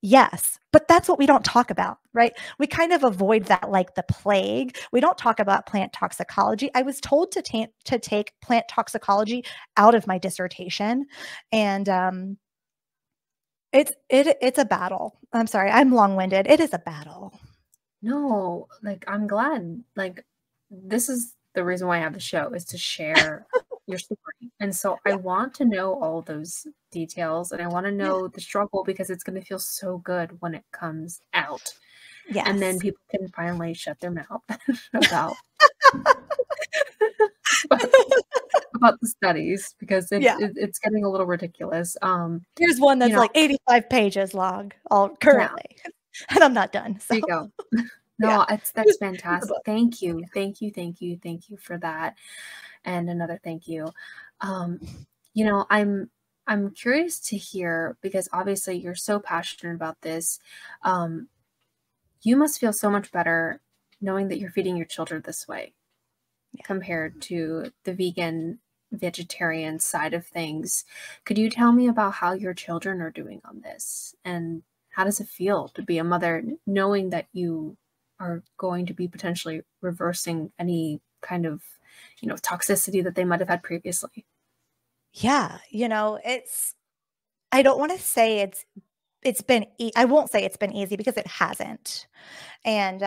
Yes, but that's what we don't talk about, right? We kind of avoid that like the plague. We don't talk about plant toxicology. I was told to take plant toxicology out of my dissertation, and it's a battle. I'm sorry, I'm long-winded. It is a battle. No, like I'm glad. Like this is the reason why I have the show, is to share your story. And so I want to know all those details, and I want to know the struggle, because it's going to feel so good when it comes out. Yes. And then people can finally shut their mouth about about the studies, because it's getting a little ridiculous. Here's one that's like 85 pages long currently, and I'm not done. So. There you go. No, that's fantastic. Thank you. Thank you. Thank you. Thank you for that. And another thank you. You know, I'm curious to hear, because obviously you're so passionate about this. You must feel so much better knowing that you're feeding your children this way compared to the vegan, vegetarian side of things. Could you tell me about how your children are doing on this? And how does it feel to be a mother knowing that you are going to be potentially reversing any kind of, you know, toxicity that they might have had previously? Yeah, you know, I don't want to say I won't say it's been easy, because it hasn't. And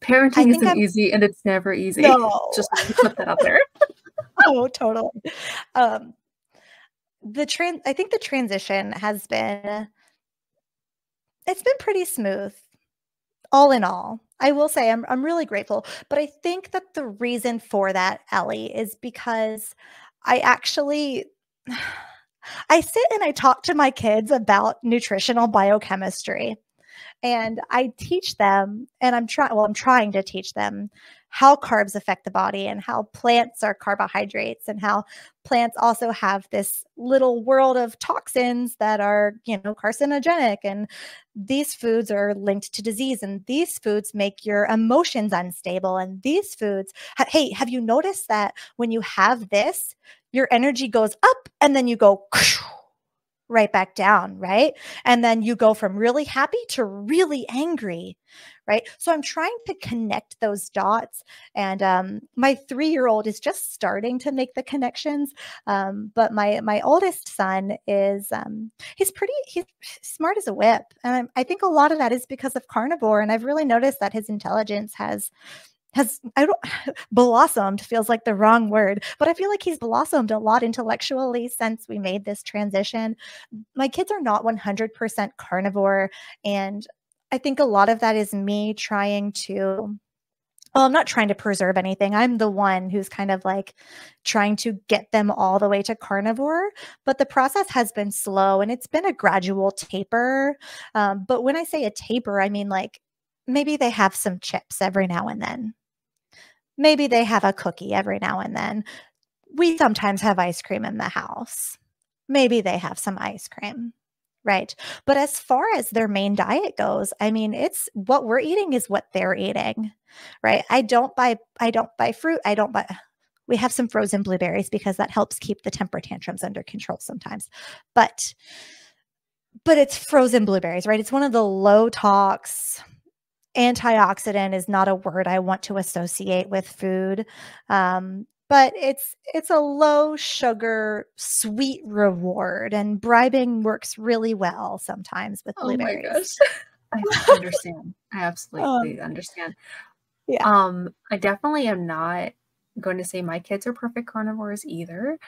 parenting isn't easy, and it's never easy. No. Just put that out there. Oh, totally. I think the transition has been, it's been pretty smooth. All in all, I will say I'm really grateful, but I think that the reason for that, Ellie, is because I sit and I talk to my kids about nutritional biochemistry, and I teach them, and I'm trying to teach them how carbs affect the body, and how plants are carbohydrates, and how plants also have this little world of toxins that are, you know, carcinogenic, and these foods are linked to disease, and these foods make your emotions unstable, and these foods, hey, have you noticed that when you have this, your energy goes up and then you go right back down, right? And then you go from really happy to really angry, right? So I'm trying to connect those dots. And my 3-year-old is just starting to make the connections. But my oldest son is, he's smart as a whip. And I think a lot of that is because of carnivore. And I've really noticed that his intelligence blossomed feels like the wrong word, but I feel like he's blossomed a lot intellectually since we made this transition. My kids are not 100% carnivore. And I think a lot of that is me trying to, well, I'm not trying to preserve anything. I'm the one who's kind of like trying to get them all the way to carnivore, but the process has been slow, and it's been a gradual taper. But when I say a taper, I mean like, maybe they have some chips every now and then. Maybe they have a cookie every now and then. We sometimes have ice cream in the house. Maybe they have some ice cream, right? But as far as their main diet goes, I mean, it's what we're eating is what they're eating, right? I don't buy fruit. We have some frozen blueberries because that helps keep the temper tantrums under control sometimes. But it's frozen blueberries, right? It's one of the low tox. Antioxidant is not a word I want to associate with food. but it's a low sugar, sweet reward, and bribing works really well sometimes with blueberries. Oh my gosh. I understand. I absolutely understand. Yeah. I definitely am not going to say my kids are perfect carnivores either.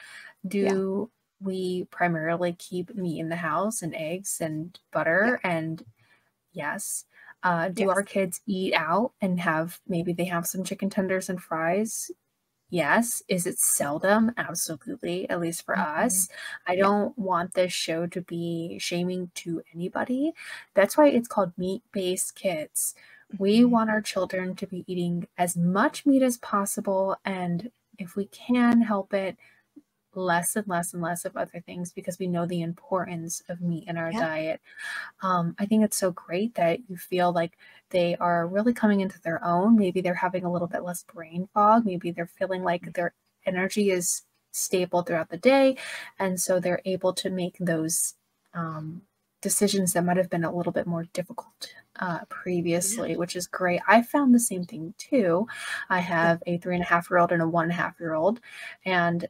We primarily keep meat in the house and eggs and butter and our kids eat out and maybe they have some chicken tenders and fries? Yes. Is it seldom? Absolutely. At least for us. I don't want this show to be shaming to anybody. That's why it's called Meat-Based Kids. We want our children to be eating as much meat as possible, and if we can help it, less and less and less of other things, because we know the importance of meat in our diet. I think it's so great that you feel like they are really coming into their own. Maybe they're having a little bit less brain fog. Maybe they're feeling like their energy is stable throughout the day, and so they're able to make those decisions that might have been a little bit more difficult previously, which is great. I found the same thing too. I have a 3.5-year-old and a 1.5-year-old, and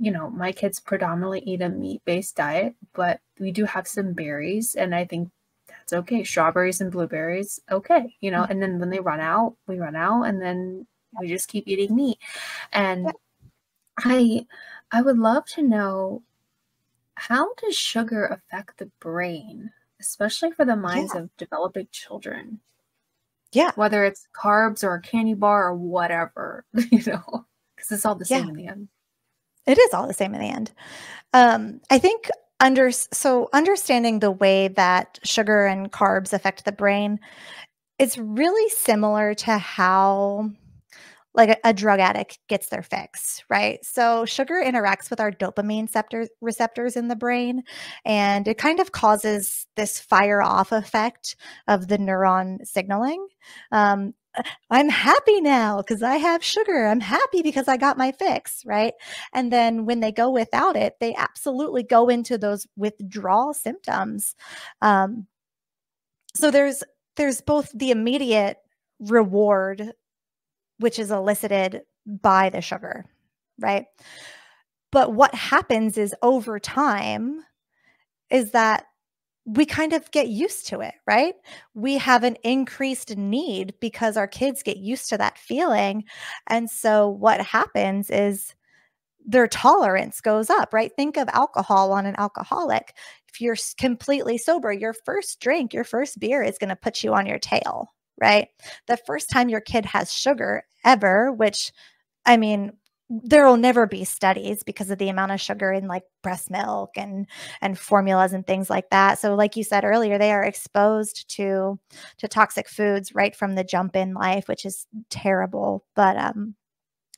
my kids predominantly eat a meat-based diet, but we do have some berries, and I think that's okay. Strawberries and blueberries, okay, and then when they run out, we run out, and then we just keep eating meat. And I would love to know, how does sugar affect the brain, especially for the minds of developing children? Yeah. Whether it's carbs or a candy bar or whatever, because it's all the same in the end. It is all the same in the end. I think understanding the way that sugar and carbs affect the brain, it's really similar to how a drug addict gets their fix, right? So sugar interacts with our dopamine receptors in the brain, and it kind of causes this fire-off effect of the neuron signaling. I'm happy now because I have sugar. I'm happy because I got my fix, right? And then when they go without it, they absolutely go into those withdrawal symptoms. So there's both the immediate reward, which is elicited by the sugar, right? But what happens is, over time, is that we kind of get used to it, right? We have an increased need because our kids get used to that feeling. And so what happens is their tolerance goes up, right? Think of alcohol on an alcoholic. If you're completely sober, your first drink, your first beer is going to put you on your tail, right? The first time your kid has sugar ever, which, I mean, there will never be studies because of the amount of sugar in breast milk and formulas and things like that. So like you said earlier, they are exposed to toxic foods right from the jump in life, which is terrible, but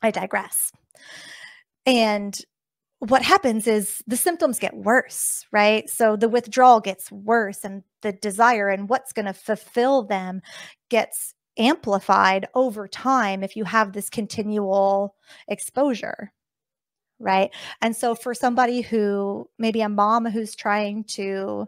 I digress. And what happens is the symptoms get worse, right? So the withdrawal gets worse, and the desire and what's going to fulfill them gets amplified over time if you have this continual exposure, right? And so for somebody who, maybe a mom who's trying to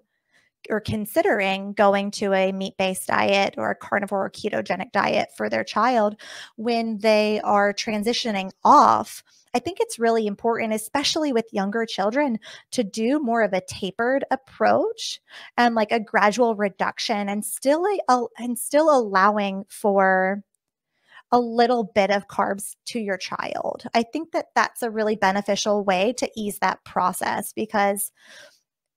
or considering going to a meat-based diet or a carnivore or ketogenic diet for their child, when they are transitioning off, I think it's really important, especially with younger children, to do more of a tapered approach and a gradual reduction, and still allowing for a little bit of carbs to your child. I think that that's a really beneficial way to ease that process, because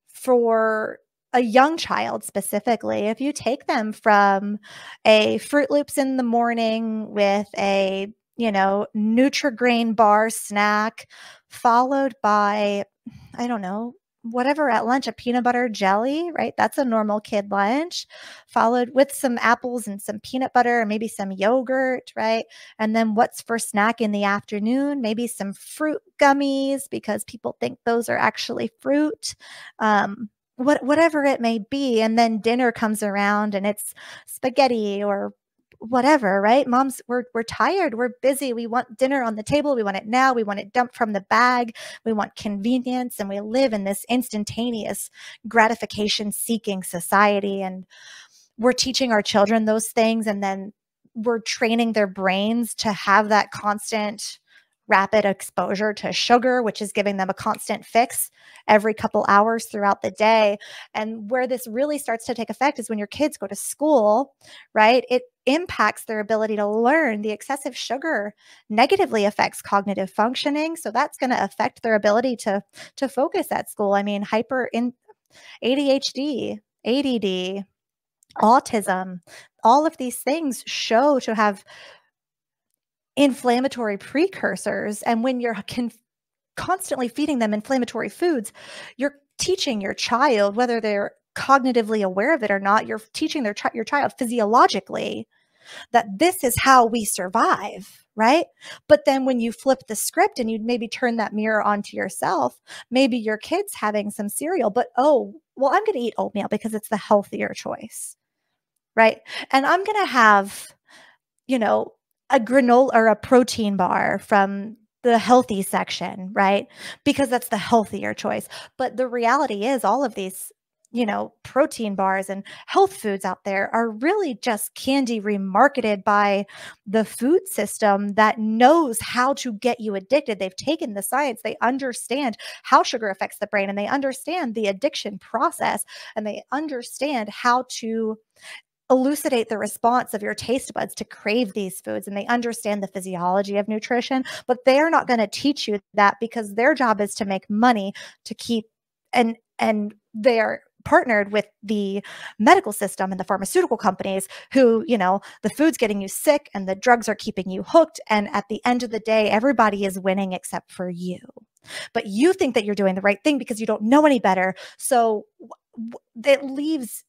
for a young child specifically, if you take them from a Fruit Loops in the morning with a Nutri-Grain bar snack, followed by, I don't know, whatever at lunch, a peanut butter jelly, right? That's a normal kid lunch, followed with some apples and some peanut butter, and maybe some yogurt, right? And then what's for snack in the afternoon? Maybe some fruit gummies, because people think those are actually fruit. Whatever it may be. And then dinner comes around and it's spaghetti or whatever, right? Moms, we're tired. We're busy. We want dinner on the table. We want it now. We want it dumped from the bag. We want convenience. And we live in this instantaneous gratification seeking society. And we're teaching our children those things. And then we're training their brains to have that constant rapid exposure to sugar, which is giving them a constant fix every couple hours throughout the day. And where this really starts to take effect is when your kids go to school, right? It impacts their ability to learn. The excessive sugar negatively affects cognitive functioning. So that's going to affect their ability to focus at school. I mean, ADHD, ADD, autism, all of these things show to have inflammatory precursors. And when you're constantly feeding them inflammatory foods, you're teaching your child, whether they're cognitively aware of it or not, you're teaching your child physiologically that this is how we survive, right? But then when you flip the script and you maybe turn that mirror onto yourself, maybe your kid's having some cereal, but oh, well, I'm going to eat oatmeal because it's the healthier choice, right? And I'm going to have, you know, a granola or a protein bar from the healthy section, right? Because that's the healthier choice. But the reality is all of these, you know, protein bars and health foods out there are really just candy remarketed by the food system that knows how to get you addicted. They've taken the science. They understand how sugar affects the brain, and they understand the addiction process, and they understand how to elucidate the response of your taste buds to crave these foods, and they understand the physiology of nutrition, but they are not going to teach you that because their job is to make money, to keep, and they are partnered with the medical system and the pharmaceutical companies who, you know, the food's getting you sick and the drugs are keeping you hooked. And at the end of the day, everybody is winning except for you. But you think that you're doing the right thing because you don't know any better. So it leaves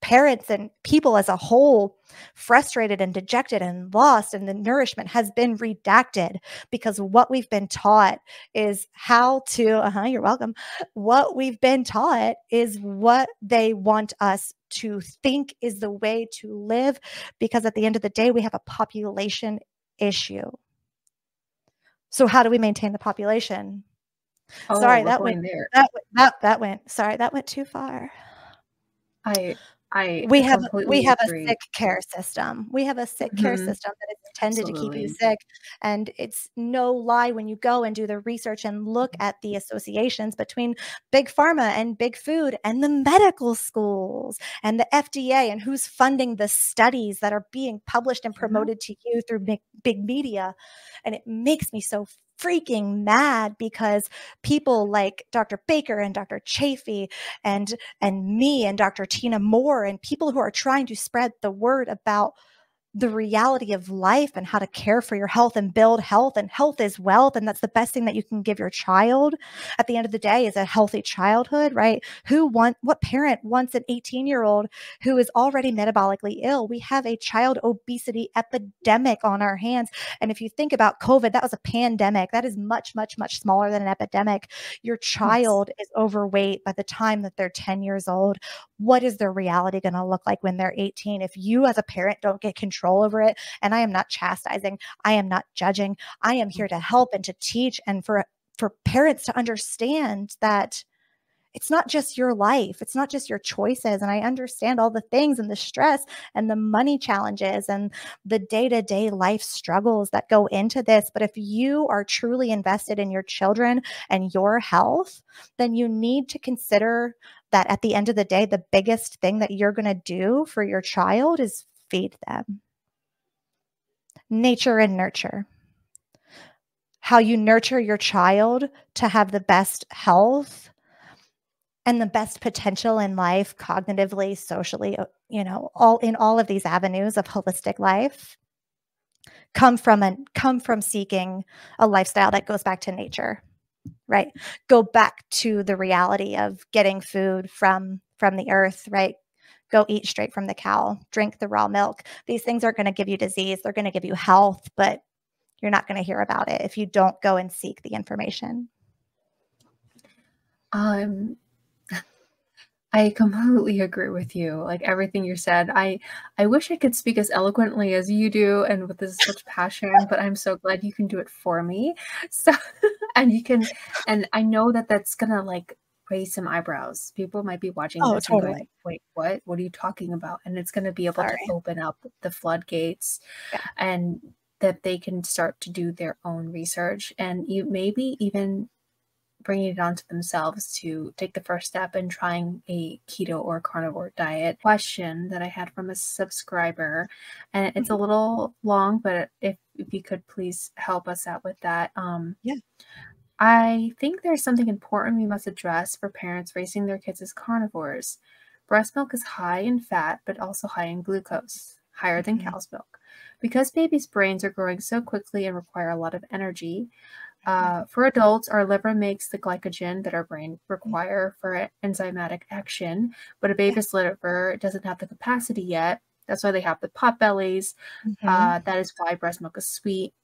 parents and people as a whole frustrated and dejected and lost, and the nourishment has been redacted because what we've been taught is how to, you're welcome. What we've been taught is what they want us to think is the way to live, because at the end of the day, we have a population issue. So how do we maintain the population? Oh, sorry, that went too far. We have a sick care system. We have a sick care system that is intended to keep you sick. And it's no lie when you go and do the research and look at the associations between big pharma and big food and the medical schools and the FDA and who's funding the studies that are being published and promoted to you through big media. And it makes me so freaking mad because people like Dr. Baker and Dr. Chaffee and me and Dr. Tina Moore and people who are trying to spread the word about the reality of life and how to care for your health and build health, and health is wealth. And that's the best thing that you can give your child at the end of the day is a healthy childhood, right? What parent wants an 18-year-old who is already metabolically ill? We have a child obesity epidemic on our hands. And if you think about COVID, that was a pandemic. That is much, much, much smaller than an epidemic. Your child is overweight by the time that they're 10 years old. What is their reality going to look like when they're 18? If you as a parent don't get control over it, and I am not chastising, I am not judging, I am here to help and to teach, and for parents to understand that it's not just your life, it's not just your choices. And I understand all the things and the stress and the money challenges and the day-to-day life struggles that go into this. But if you are truly invested in your children and your health, then you need to consider that at the end of the day, the biggest thing that you're going to do for your child is feed them. Nature and nurture. How you nurture your child to have the best health and the best potential in life, cognitively, socially, you know, all of these avenues of holistic life come from seeking a lifestyle that goes back to nature, right? Go back to the reality of getting food from the earth, right? Go eat straight from the cow, drink the raw milk. These things aren't going to give you disease. They're going to give you health, but you're not going to hear about it if you don't go and seek the information. I completely agree with you. Like everything you said, I wish I could speak as eloquently as you do and with this such passion, but I'm so glad you can do it for me. So, and I know that that's going to like raise some eyebrows. People might be watching this totally. And going, wait, what? What are you talking about? And it's going to be able to open up the floodgates. Yeah. And that they can start to do their own research, and you maybe even bringing it onto themselves to take the first step in trying a keto or carnivore diet. Question that I had from a subscriber, and it's a little long, but if you could please help us out with that. Yeah. I think there's something important we must address for parents raising their kids as carnivores. Breast milk is high in fat, but also high in glucose, higher than cow's milk. Because babies' brains are growing so quickly and require a lot of energy, for adults, our liver makes the glycogen that our brain require for enzymatic action, but a baby's liver doesn't have the capacity yet. That's why they have the pot bellies. That is why breast milk is sweet.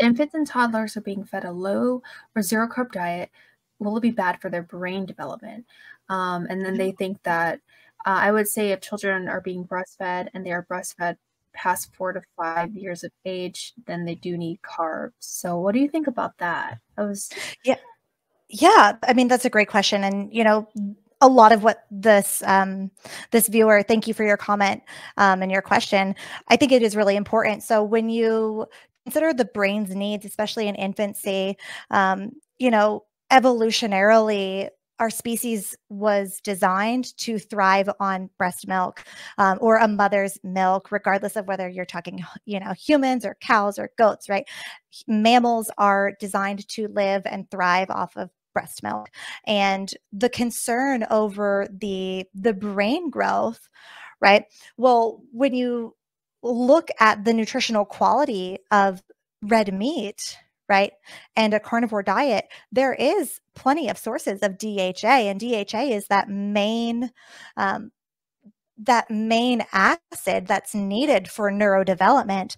Infants and toddlers are being fed a low or zero carb diet. Will it be bad for their brain development? And then they think that, I would say if children are being breastfed and they are breastfed past 4 to 5 years of age, then they do need carbs. So what do you think about that? Yeah. I mean, that's a great question. And, you know, a lot of what this, this viewer, thank you for your comment and your question. I think it is really important. So when you consider the brain's needs, especially in infancy, you know, evolutionarily, our species was designed to thrive on breast milk or a mother's milk, regardless of whether you're talking, you know, humans or cows or goats, right? Mammals are designed to live and thrive off of breast milk. And the concern over the brain growth, right? Well, when you look at the nutritional quality of red meat, right, and a carnivore diet, there is plenty of sources of DHA, and DHA is that main acid that's needed for neurodevelopment.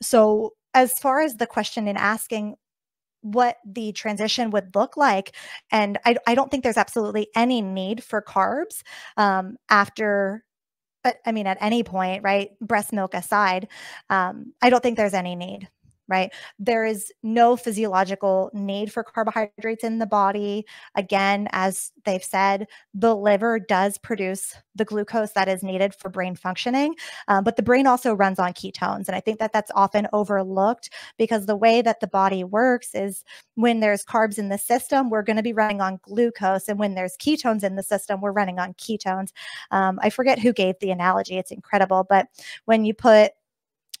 So as far as the question in asking what the transition would look like, and I don't think there's absolutely any need for carbs after, I mean, at any point, right, breast milk aside, I don't think there's any need. Right? There is no physiological need for carbohydrates in the body. Again, as they've said, the liver does produce the glucose that is needed for brain functioning, but the brain also runs on ketones. And I think that that's often overlooked because the way that the body works is when there's carbs in the system, we're going to be running on glucose. And when there's ketones in the system, we're running on ketones. I forget who gave the analogy. It's incredible. But when you put,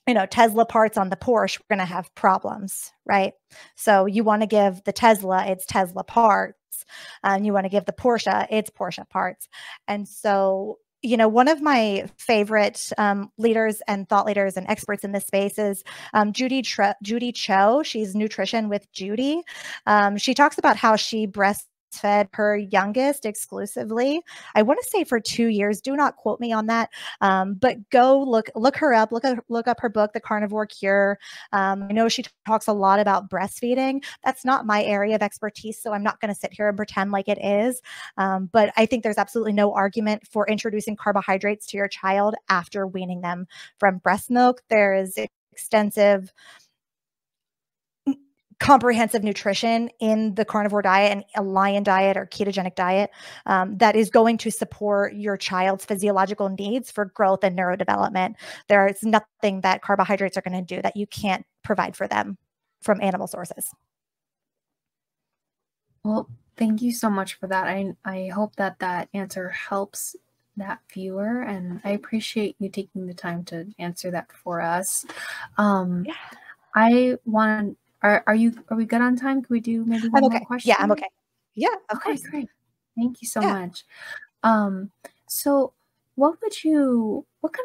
you know, Tesla parts on the Porsche, we're going to have problems, right? So you want to give the Tesla its Tesla parts, and you want to give the Porsche its Porsche parts. And so, you know, one of my favorite leaders and thought leaders and experts in this space is Judy Cho. She's Nutrition with Judy. She talks about how she breastfed her youngest exclusively. I want to say for 2 years, do not quote me on that. But go look her up, look up her book, The Carnivore Cure. I know she talks a lot about breastfeeding. That's not my area of expertise, so I'm not going to sit here and pretend like it is. But I think there's absolutely no argument for introducing carbohydrates to your child after weaning them from breast milk. There is extensive comprehensive nutrition in the carnivore diet and a lion diet or ketogenic diet that is going to support your child's physiological needs for growth and neurodevelopment. There is nothing that carbohydrates are going to do that you can't provide for them from animal sources. Well, thank you so much for that. I hope that that answer helps that viewer, and I appreciate you taking the time to answer that for us. Yeah. I want to Are we good on time? Can we do maybe one more question? Yeah, I'm okay. Yeah, okay, great. Thank you so much. So what kind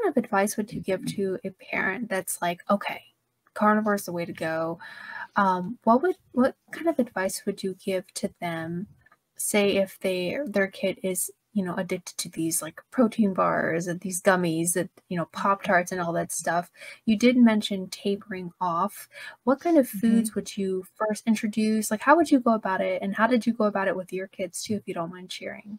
of advice would you give to a parent that's like, okay, carnivore is the way to go? What kind of advice would you give to them? Say if their kid is, you know, addicted to these like protein bars and these gummies and, you know, Pop-Tarts and all that stuff. You did mention tapering off. What kind of foods would you first introduce? Like, how would you go about it? And how did you go about it with your kids too, if you don't mind sharing?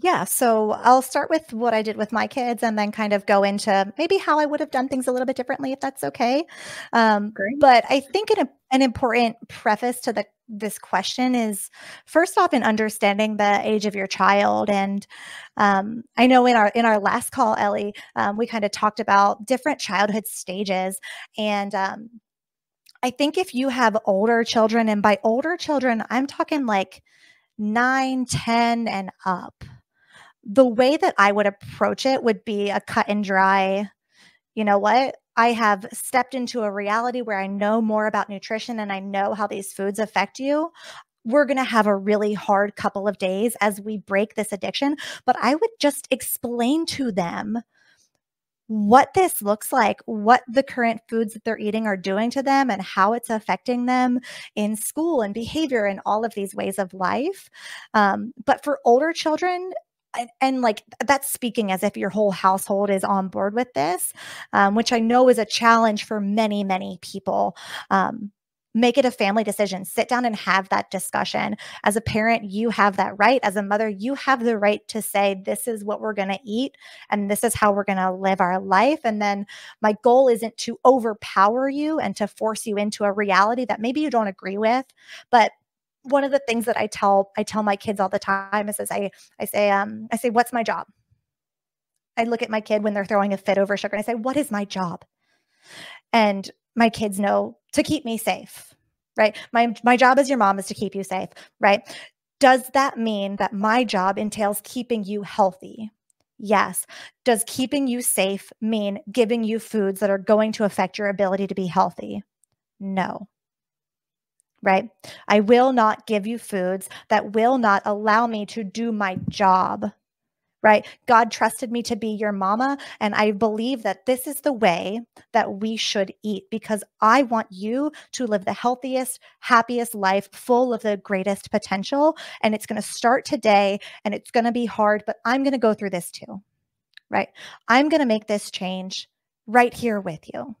Yeah. So I'll start with what I did with my kids and then kind of go into maybe how I would have done things a little bit differently, if that's okay. But I think an important preface to the this question is first off in understanding the age of your child. And I know in our last call, Ellie, we kind of talked about different childhood stages. And I think if you have older children, and by older children, I'm talking like 9, 10 and up, the way that I would approach it would be a cut and dry, you know what? I have stepped into a reality where I know more about nutrition and I know how these foods affect you. We're going to have a really hard couple of days as we break this addiction. But I would just explain to them what this looks like, what the current foods that they're eating are doing to them and how it's affecting them in school and behavior and all of these ways of life. But for older children, and like that's speaking as if your whole household is on board with this, which I know is a challenge for many, many people. Make it a family decision. Sit down and have that discussion. As a parent, you have that right. As a mother, you have the right to say, this is what we're going to eat and this is how we're going to live our life. And then my goal isn't to overpower you and to force you into a reality that maybe you don't agree with, but one of the things that I tell my kids all the time is I say, what's my job? I look at my kid when they're throwing a fit over sugar and I say, what is my job? And my kids know to keep me safe, right? My job as your mom is to keep you safe, right? Does that mean that my job entails keeping you healthy? Yes. Does keeping you safe mean giving you foods that are going to affect your ability to be healthy? No. Right? I will not give you foods that will not allow me to do my job, right? God trusted me to be your mama, and I believe that this is the way that we should eat because I want you to live the healthiest, happiest life full of the greatest potential, and it's going to start today, and it's going to be hard, but I'm going to go through this too, right? I'm going to make this change right here with you.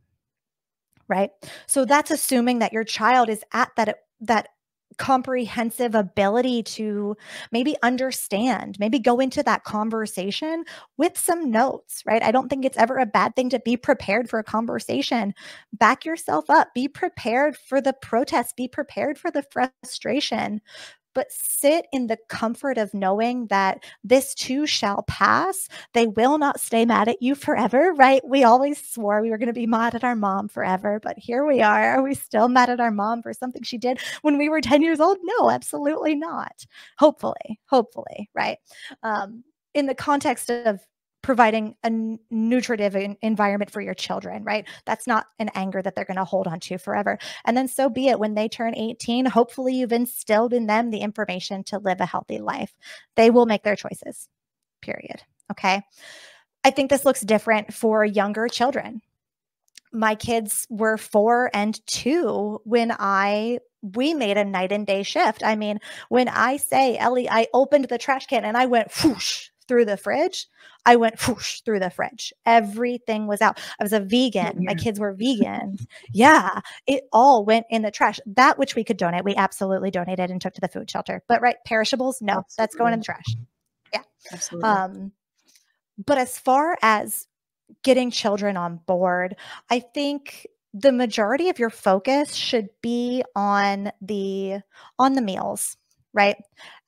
Right? So that's assuming that your child is at that comprehensive ability to maybe understand, maybe go into that conversation with some notes, right? I don't think it's ever a bad thing to be prepared for a conversation. Back yourself up. Be prepared for the protest. Be prepared for the frustration. But sit in the comfort of knowing that this too shall pass. They will not stay mad at you forever, right? We always swore we were going to be mad at our mom forever, but here we are. Are we still mad at our mom for something she did when we were 10 years old? No, absolutely not. Hopefully, right? In the context of providing a nutritive environment for your children, right? That's not an anger that they're going to hold on to forever. And then so be it. When they turn 18, hopefully you've instilled in them the information to live a healthy life. They will make their choices, period. Okay. I think this looks different for younger children. My kids were 4 and 2 when we made a night and day shift. I mean, when I say, Ellie, I opened the trash can and I went whoosh through the fridge. I went whoosh through the fridge. Everything was out. I was a vegan. Yeah. My kids were vegan. Yeah. It all went in the trash. That which we could donate, we absolutely donated and took to the food shelter. But right, perishables, no, absolutely. That's going in the trash. Yeah. Absolutely. But as far as getting children on board, I think the majority of your focus should be on the meals. Right?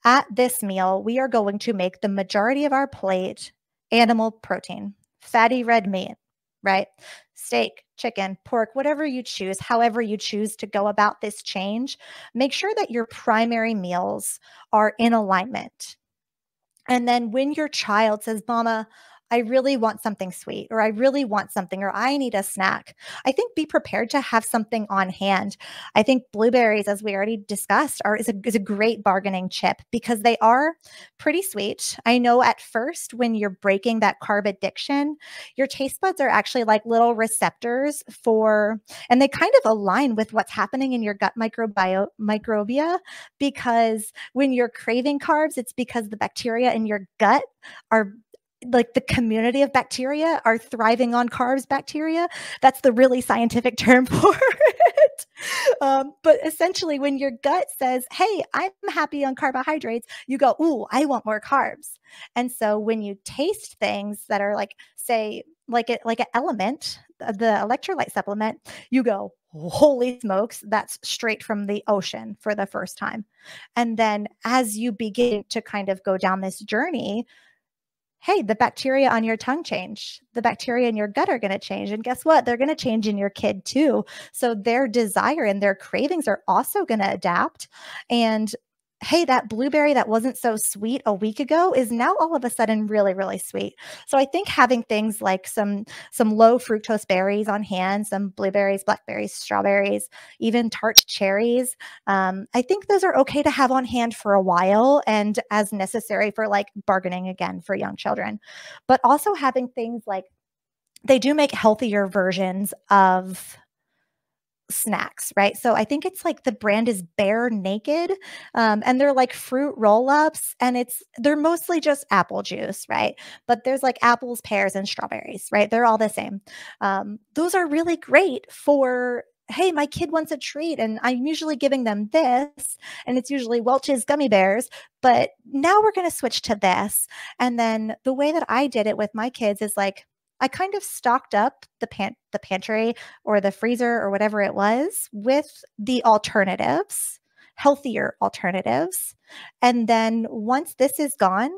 At this meal, we are going to make the majority of our plate animal protein, fatty red meat, right? Steak, chicken, pork, whatever you choose, however you choose to go about this change, make sure that your primary meals are in alignment. And then when your child says, Mama, I really want something sweet, or I really want something, or I need a snack, I think be prepared to have something on hand. I think blueberries, as we already discussed, is a great bargaining chip because they are pretty sweet. I know at first when you're breaking that carb addiction, your taste buds are actually like little receptors for, and they kind of align with what's happening in your gut microbiota because when you're craving carbs, it's because the bacteria in your gut are like the community of bacteria are thriving on carbs bacteria. That's the really scientific term for it. But essentially when your gut says, hey, I'm happy on carbohydrates, you go, ooh, I want more carbs. And so when you taste things that are like, say, like an element, the electrolyte supplement, you go, holy smokes, that's straight from the ocean for the first time. And then as you begin to kind of go down this journey, hey, the bacteria on your tongue change. The bacteria in your gut are going to change. And guess what? They're going to change in your kid too. So their desire and their cravings are also going to adapt. And hey, that blueberry that wasn't so sweet a week ago is now all of a sudden really, really sweet. So I think having things like some low fructose berries on hand, some blueberries, blackberries, strawberries, even tart cherries, I think those are okay to have on hand for a while and as necessary for like bargaining again for young children. But also having things like, they do make healthier versions of snacks, right? So I think it's like the brand is Bare Naked, and they're like fruit roll-ups, and they're mostly just apple juice, right? But there's like apples, pears, and strawberries, right? They're all the same. Those are really great for, hey, my kid wants a treat and I'm usually giving them this, and it's usually Welch's gummy bears, but now we're going to switch to this. And then the way that I did it with my kids is like, I kind of stocked up the pantry or the freezer or whatever it was with the alternatives, healthier alternatives. And then once this is gone,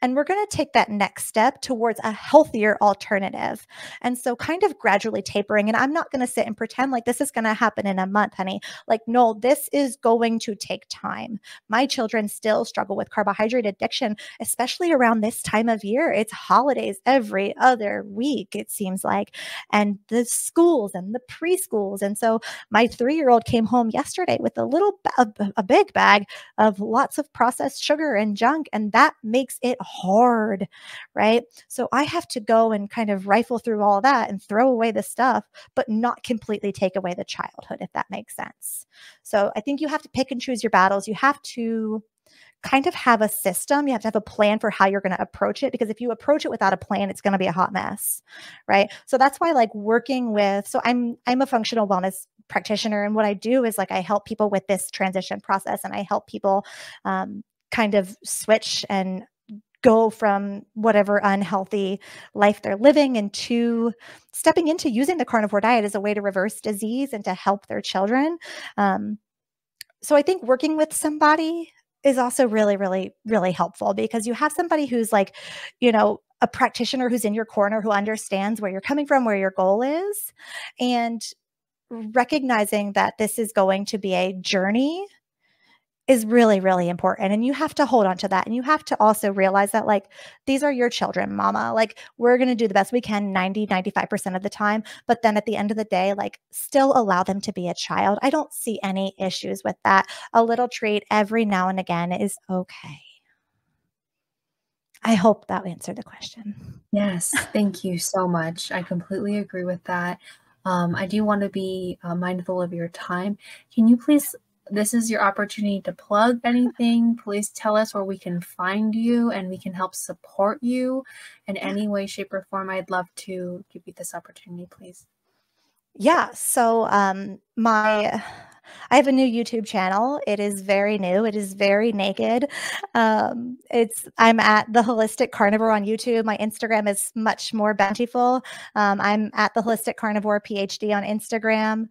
and we're going to take that next step towards a healthier alternative. And so kind of gradually tapering, and I'm not going to sit and pretend like this is going to happen in a month, honey. Like, no, this is going to take time. My children still struggle with carbohydrate addiction, especially around this time of year. It's holidays every other week, it seems like, and the schools and the preschools. And so my 3-year-old came home yesterday with a big bag of lots of processed sugar and junk, and that makes it hard, right? So I have to go and kind of rifle through all that and throw away the stuff, but not completely take away the childhood, if that makes sense. So I think you have to pick and choose your battles. You have to kind of have a system. You have to have a plan for how you're going to approach it, because if you approach it without a plan, it's going to be a hot mess, right? So that's why, like, working with, so I'm a functional wellness practitioner, and what I do is, like, I help people with this transition process, and I help people kind of switch and go from whatever unhealthy life they're living into stepping into using the carnivore diet as a way to reverse disease and to help their children. So I think working with somebody is also really, really, really helpful, because you have somebody who's like, you know, a practitioner who's in your corner, who understands where you're coming from, where your goal is, and recognizing that this is going to be a journey is really, really important. And you have to hold on to that. And you have to also realize that, like, these are your children, mama. Like, we're going to do the best we can 90, 95% of the time. But then at the end of the day, like, still allow them to be a child. I don't see any issues with that. A little treat every now and again is okay. I hope that answered the question. Yes. Thank you so much. I completely agree with that. I do want to be mindful of your time. Can you please, this is your opportunity to plug anything. Please tell us where we can find you and we can help support you in any way, shape, or form. I'd love to give you this opportunity, please. Yeah. So I have a new YouTube channel. It is very new. It is Very Naked. I'm at The Holistic Carnivore on YouTube. My Instagram is much more bountiful. I'm at The Holistic Carnivore PhD on Instagram.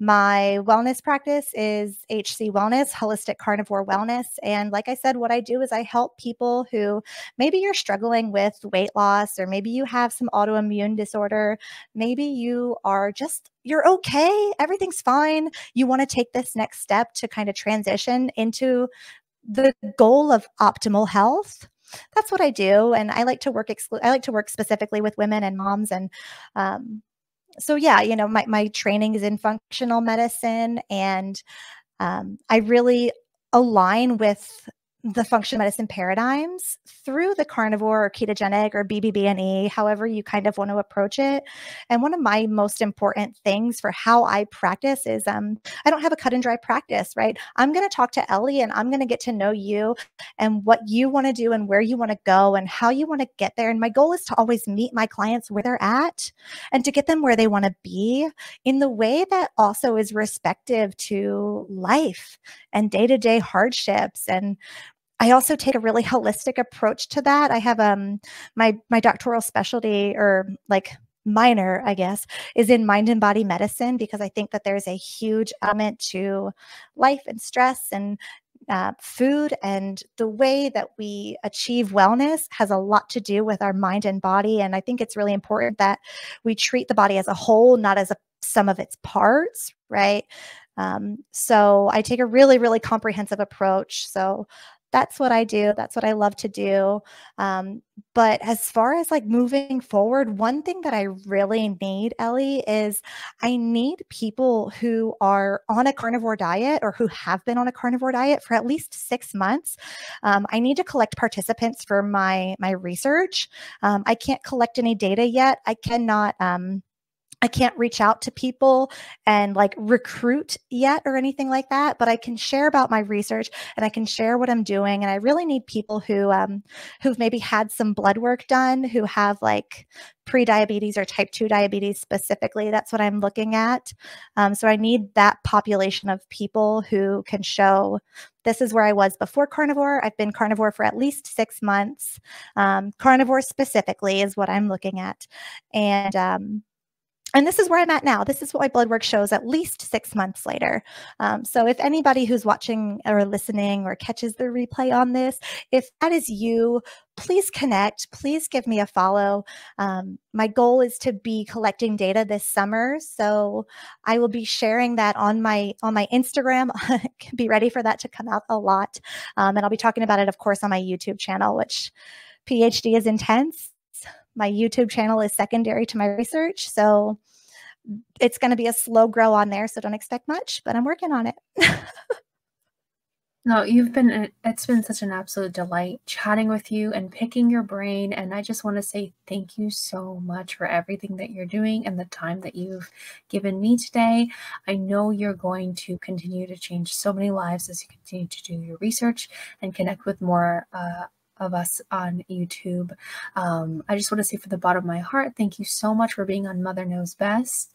My wellness practice is HC Wellness, Holistic Carnivore Wellness. And like I said, what I do is I help people who, maybe you're struggling with weight loss, or maybe you have some autoimmune disorder. Maybe you are just, you're okay, everything's fine. You want to take this next step to kind of transition into the goal of optimal health. That's what I do. And I like to work specifically with women and moms. And so, yeah, you know, my training is in functional medicine, and I really align with the functional medicine paradigms through the carnivore or ketogenic or BBB&E, however you kind of want to approach it. And one of my most important things for how I practice is I don't have a cut and dry practice, right? I'm going to talk to Ellie, and I'm going to get to know you and what you want to do and where you want to go and how you want to get there. And my goal is to always meet my clients where they're at and to get them where they want to be in the way that also is respective to life and day-to-day hardships. And I also take a really holistic approach to that. I have my doctoral specialty, or like minor, I guess, is in mind and body medicine, because I think that there's a huge element to life and stress and food, and the way that we achieve wellness has a lot to do with our mind and body. And I think it's really important that we treat the body as a whole, not as a sum of its parts, right? So I take a really, really comprehensive approach. So that's what I do. That's what I love to do. But as far as like moving forward, one thing that I really need, Ellie, is I need people who are on a carnivore diet or who have been on a carnivore diet for at least 6 months. I need to collect participants for my research. I can't collect any data yet. I can't reach out to people and like recruit yet or anything like that, but I can share about my research and I can share what I'm doing. And I really need people who, who've maybe had some blood work done, who have like pre-diabetes or type 2 diabetes specifically. That's what I'm looking at. So I need that population of people who can show this is where I was before carnivore. I've been carnivore for at least 6 months. Carnivore specifically is what I'm looking at. And this is where I'm at now. This is what my blood work shows at least 6 months later. So if anybody who's watching or listening or catches the replay on this, if that is you, please connect, please give me a follow. My goal is to be collecting data this summer. So I will be sharing that on my Instagram. Be ready for that to come out a lot. And I'll be talking about it, of course, on my YouTube channel, which PhD is intense. My YouTube channel is secondary to my research, so it's going to be a slow grow on there, so don't expect much, but I'm working on it. No, it's been such an absolute delight chatting with you and picking your brain, and I just want to say thank you so much for everything that you're doing and the time that you've given me today. I know you're going to continue to change so many lives as you continue to do your research and connect with more of us on YouTube. I just want to say from the bottom of my heart, thank you so much for being on Mother Knows Best.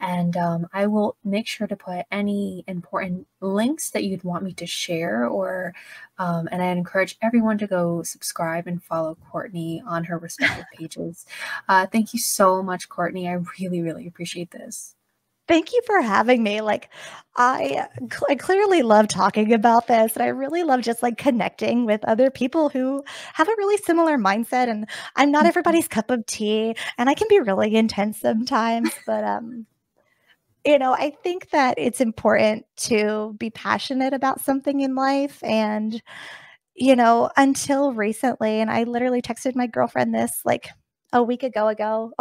And I will make sure to put any important links that you'd want me to share, or and I encourage everyone to go subscribe and follow Courtney on her respective pages. Thank you so much, Courtney. I really, really appreciate this. Thank you for having me. Like, I clearly love talking about this, and I really love just like connecting with other people who have a really similar mindset, and I'm not everybody's cup of tea, and I can be really intense sometimes, but, you know, I think that it's important to be passionate about something in life. And, you know, until recently, and I literally texted my girlfriend this, like, a week ago,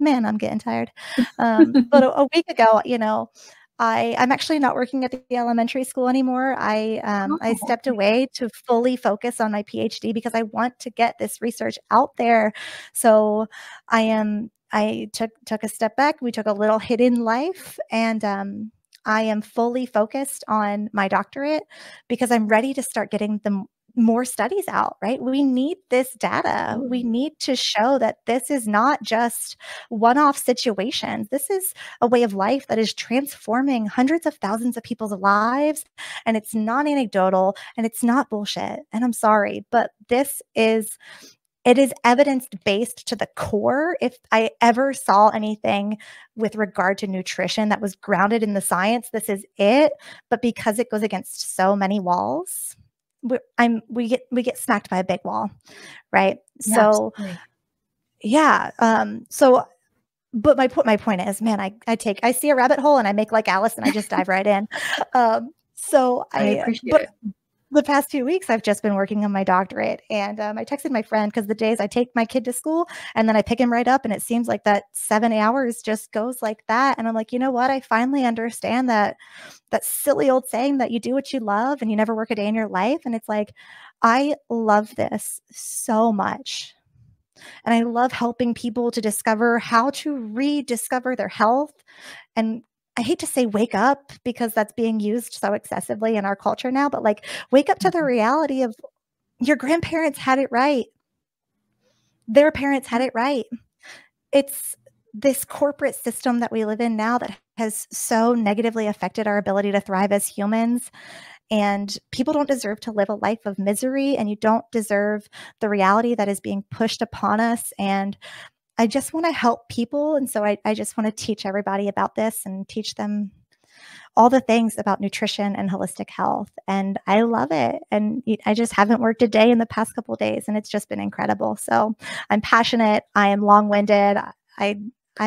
man, I'm getting tired. But a week ago, you know, I'm actually not working at the elementary school anymore. I stepped away to fully focus on my PhD because I want to get this research out there. So I took a step back. We took a little hit in life, and, I am fully focused on my doctorate because I'm ready to start getting them more studies out, right? We need this data. We need to show that this is not just one-off situations. This is a way of life that is transforming hundreds of thousands of people's lives. And it's not anecdotal, and it's not bullshit. And I'm sorry, but it is evidence-based to the core. If I ever saw anything with regard to nutrition that was grounded in the science, this is it. But because it goes against so many walls, we get smacked by a big wall, right? Yeah, so, absolutely. Yeah. So, but my point is, man, I see a rabbit hole and I make like Alice and I just dive right in. So I appreciate it. The past few weeks, I've just been working on my doctorate, and I texted my friend because the days I take my kid to school and then I pick him right up, and it seems like that 7 hours just goes like that. And I'm like, you know what? I finally understand that silly old saying that you do what you love and you never work a day in your life. And it's like, I love this so much. And I love helping people to discover how to rediscover their health. And I hate to say wake up, because that's being used so excessively in our culture now, but like wake up to the reality of your grandparents had it right. Their parents had it right. It's this corporate system that we live in now that has so negatively affected our ability to thrive as humans. And people don't deserve to live a life of misery, and you don't deserve the reality that is being pushed upon us. And I just want to help people. And so I just want to teach everybody about this and teach them all the things about nutrition and holistic health. And I love it. And I just haven't worked a day in the past couple of days, and it's just been incredible. So I'm passionate. I am long-winded. I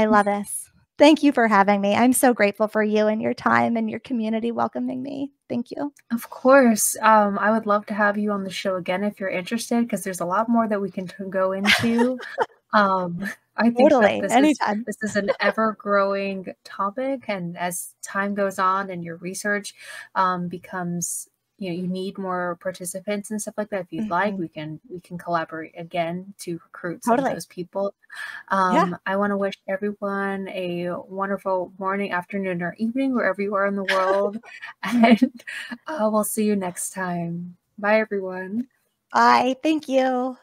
love this. Thank you for having me. I'm so grateful for you and your time and your community welcoming me. Thank you. Of course. I would love to have you on the show again if you're interested, because there's a lot more that we can go into. I think totally. That this is an ever-growing topic, and as time goes on and your research becomes, you need more participants and stuff like that. If you'd like, we can collaborate again to recruit some of those people. I want to wish everyone a wonderful morning, afternoon, or evening, wherever you are in the world. And we'll see you next time. Bye, everyone. Bye. Thank you.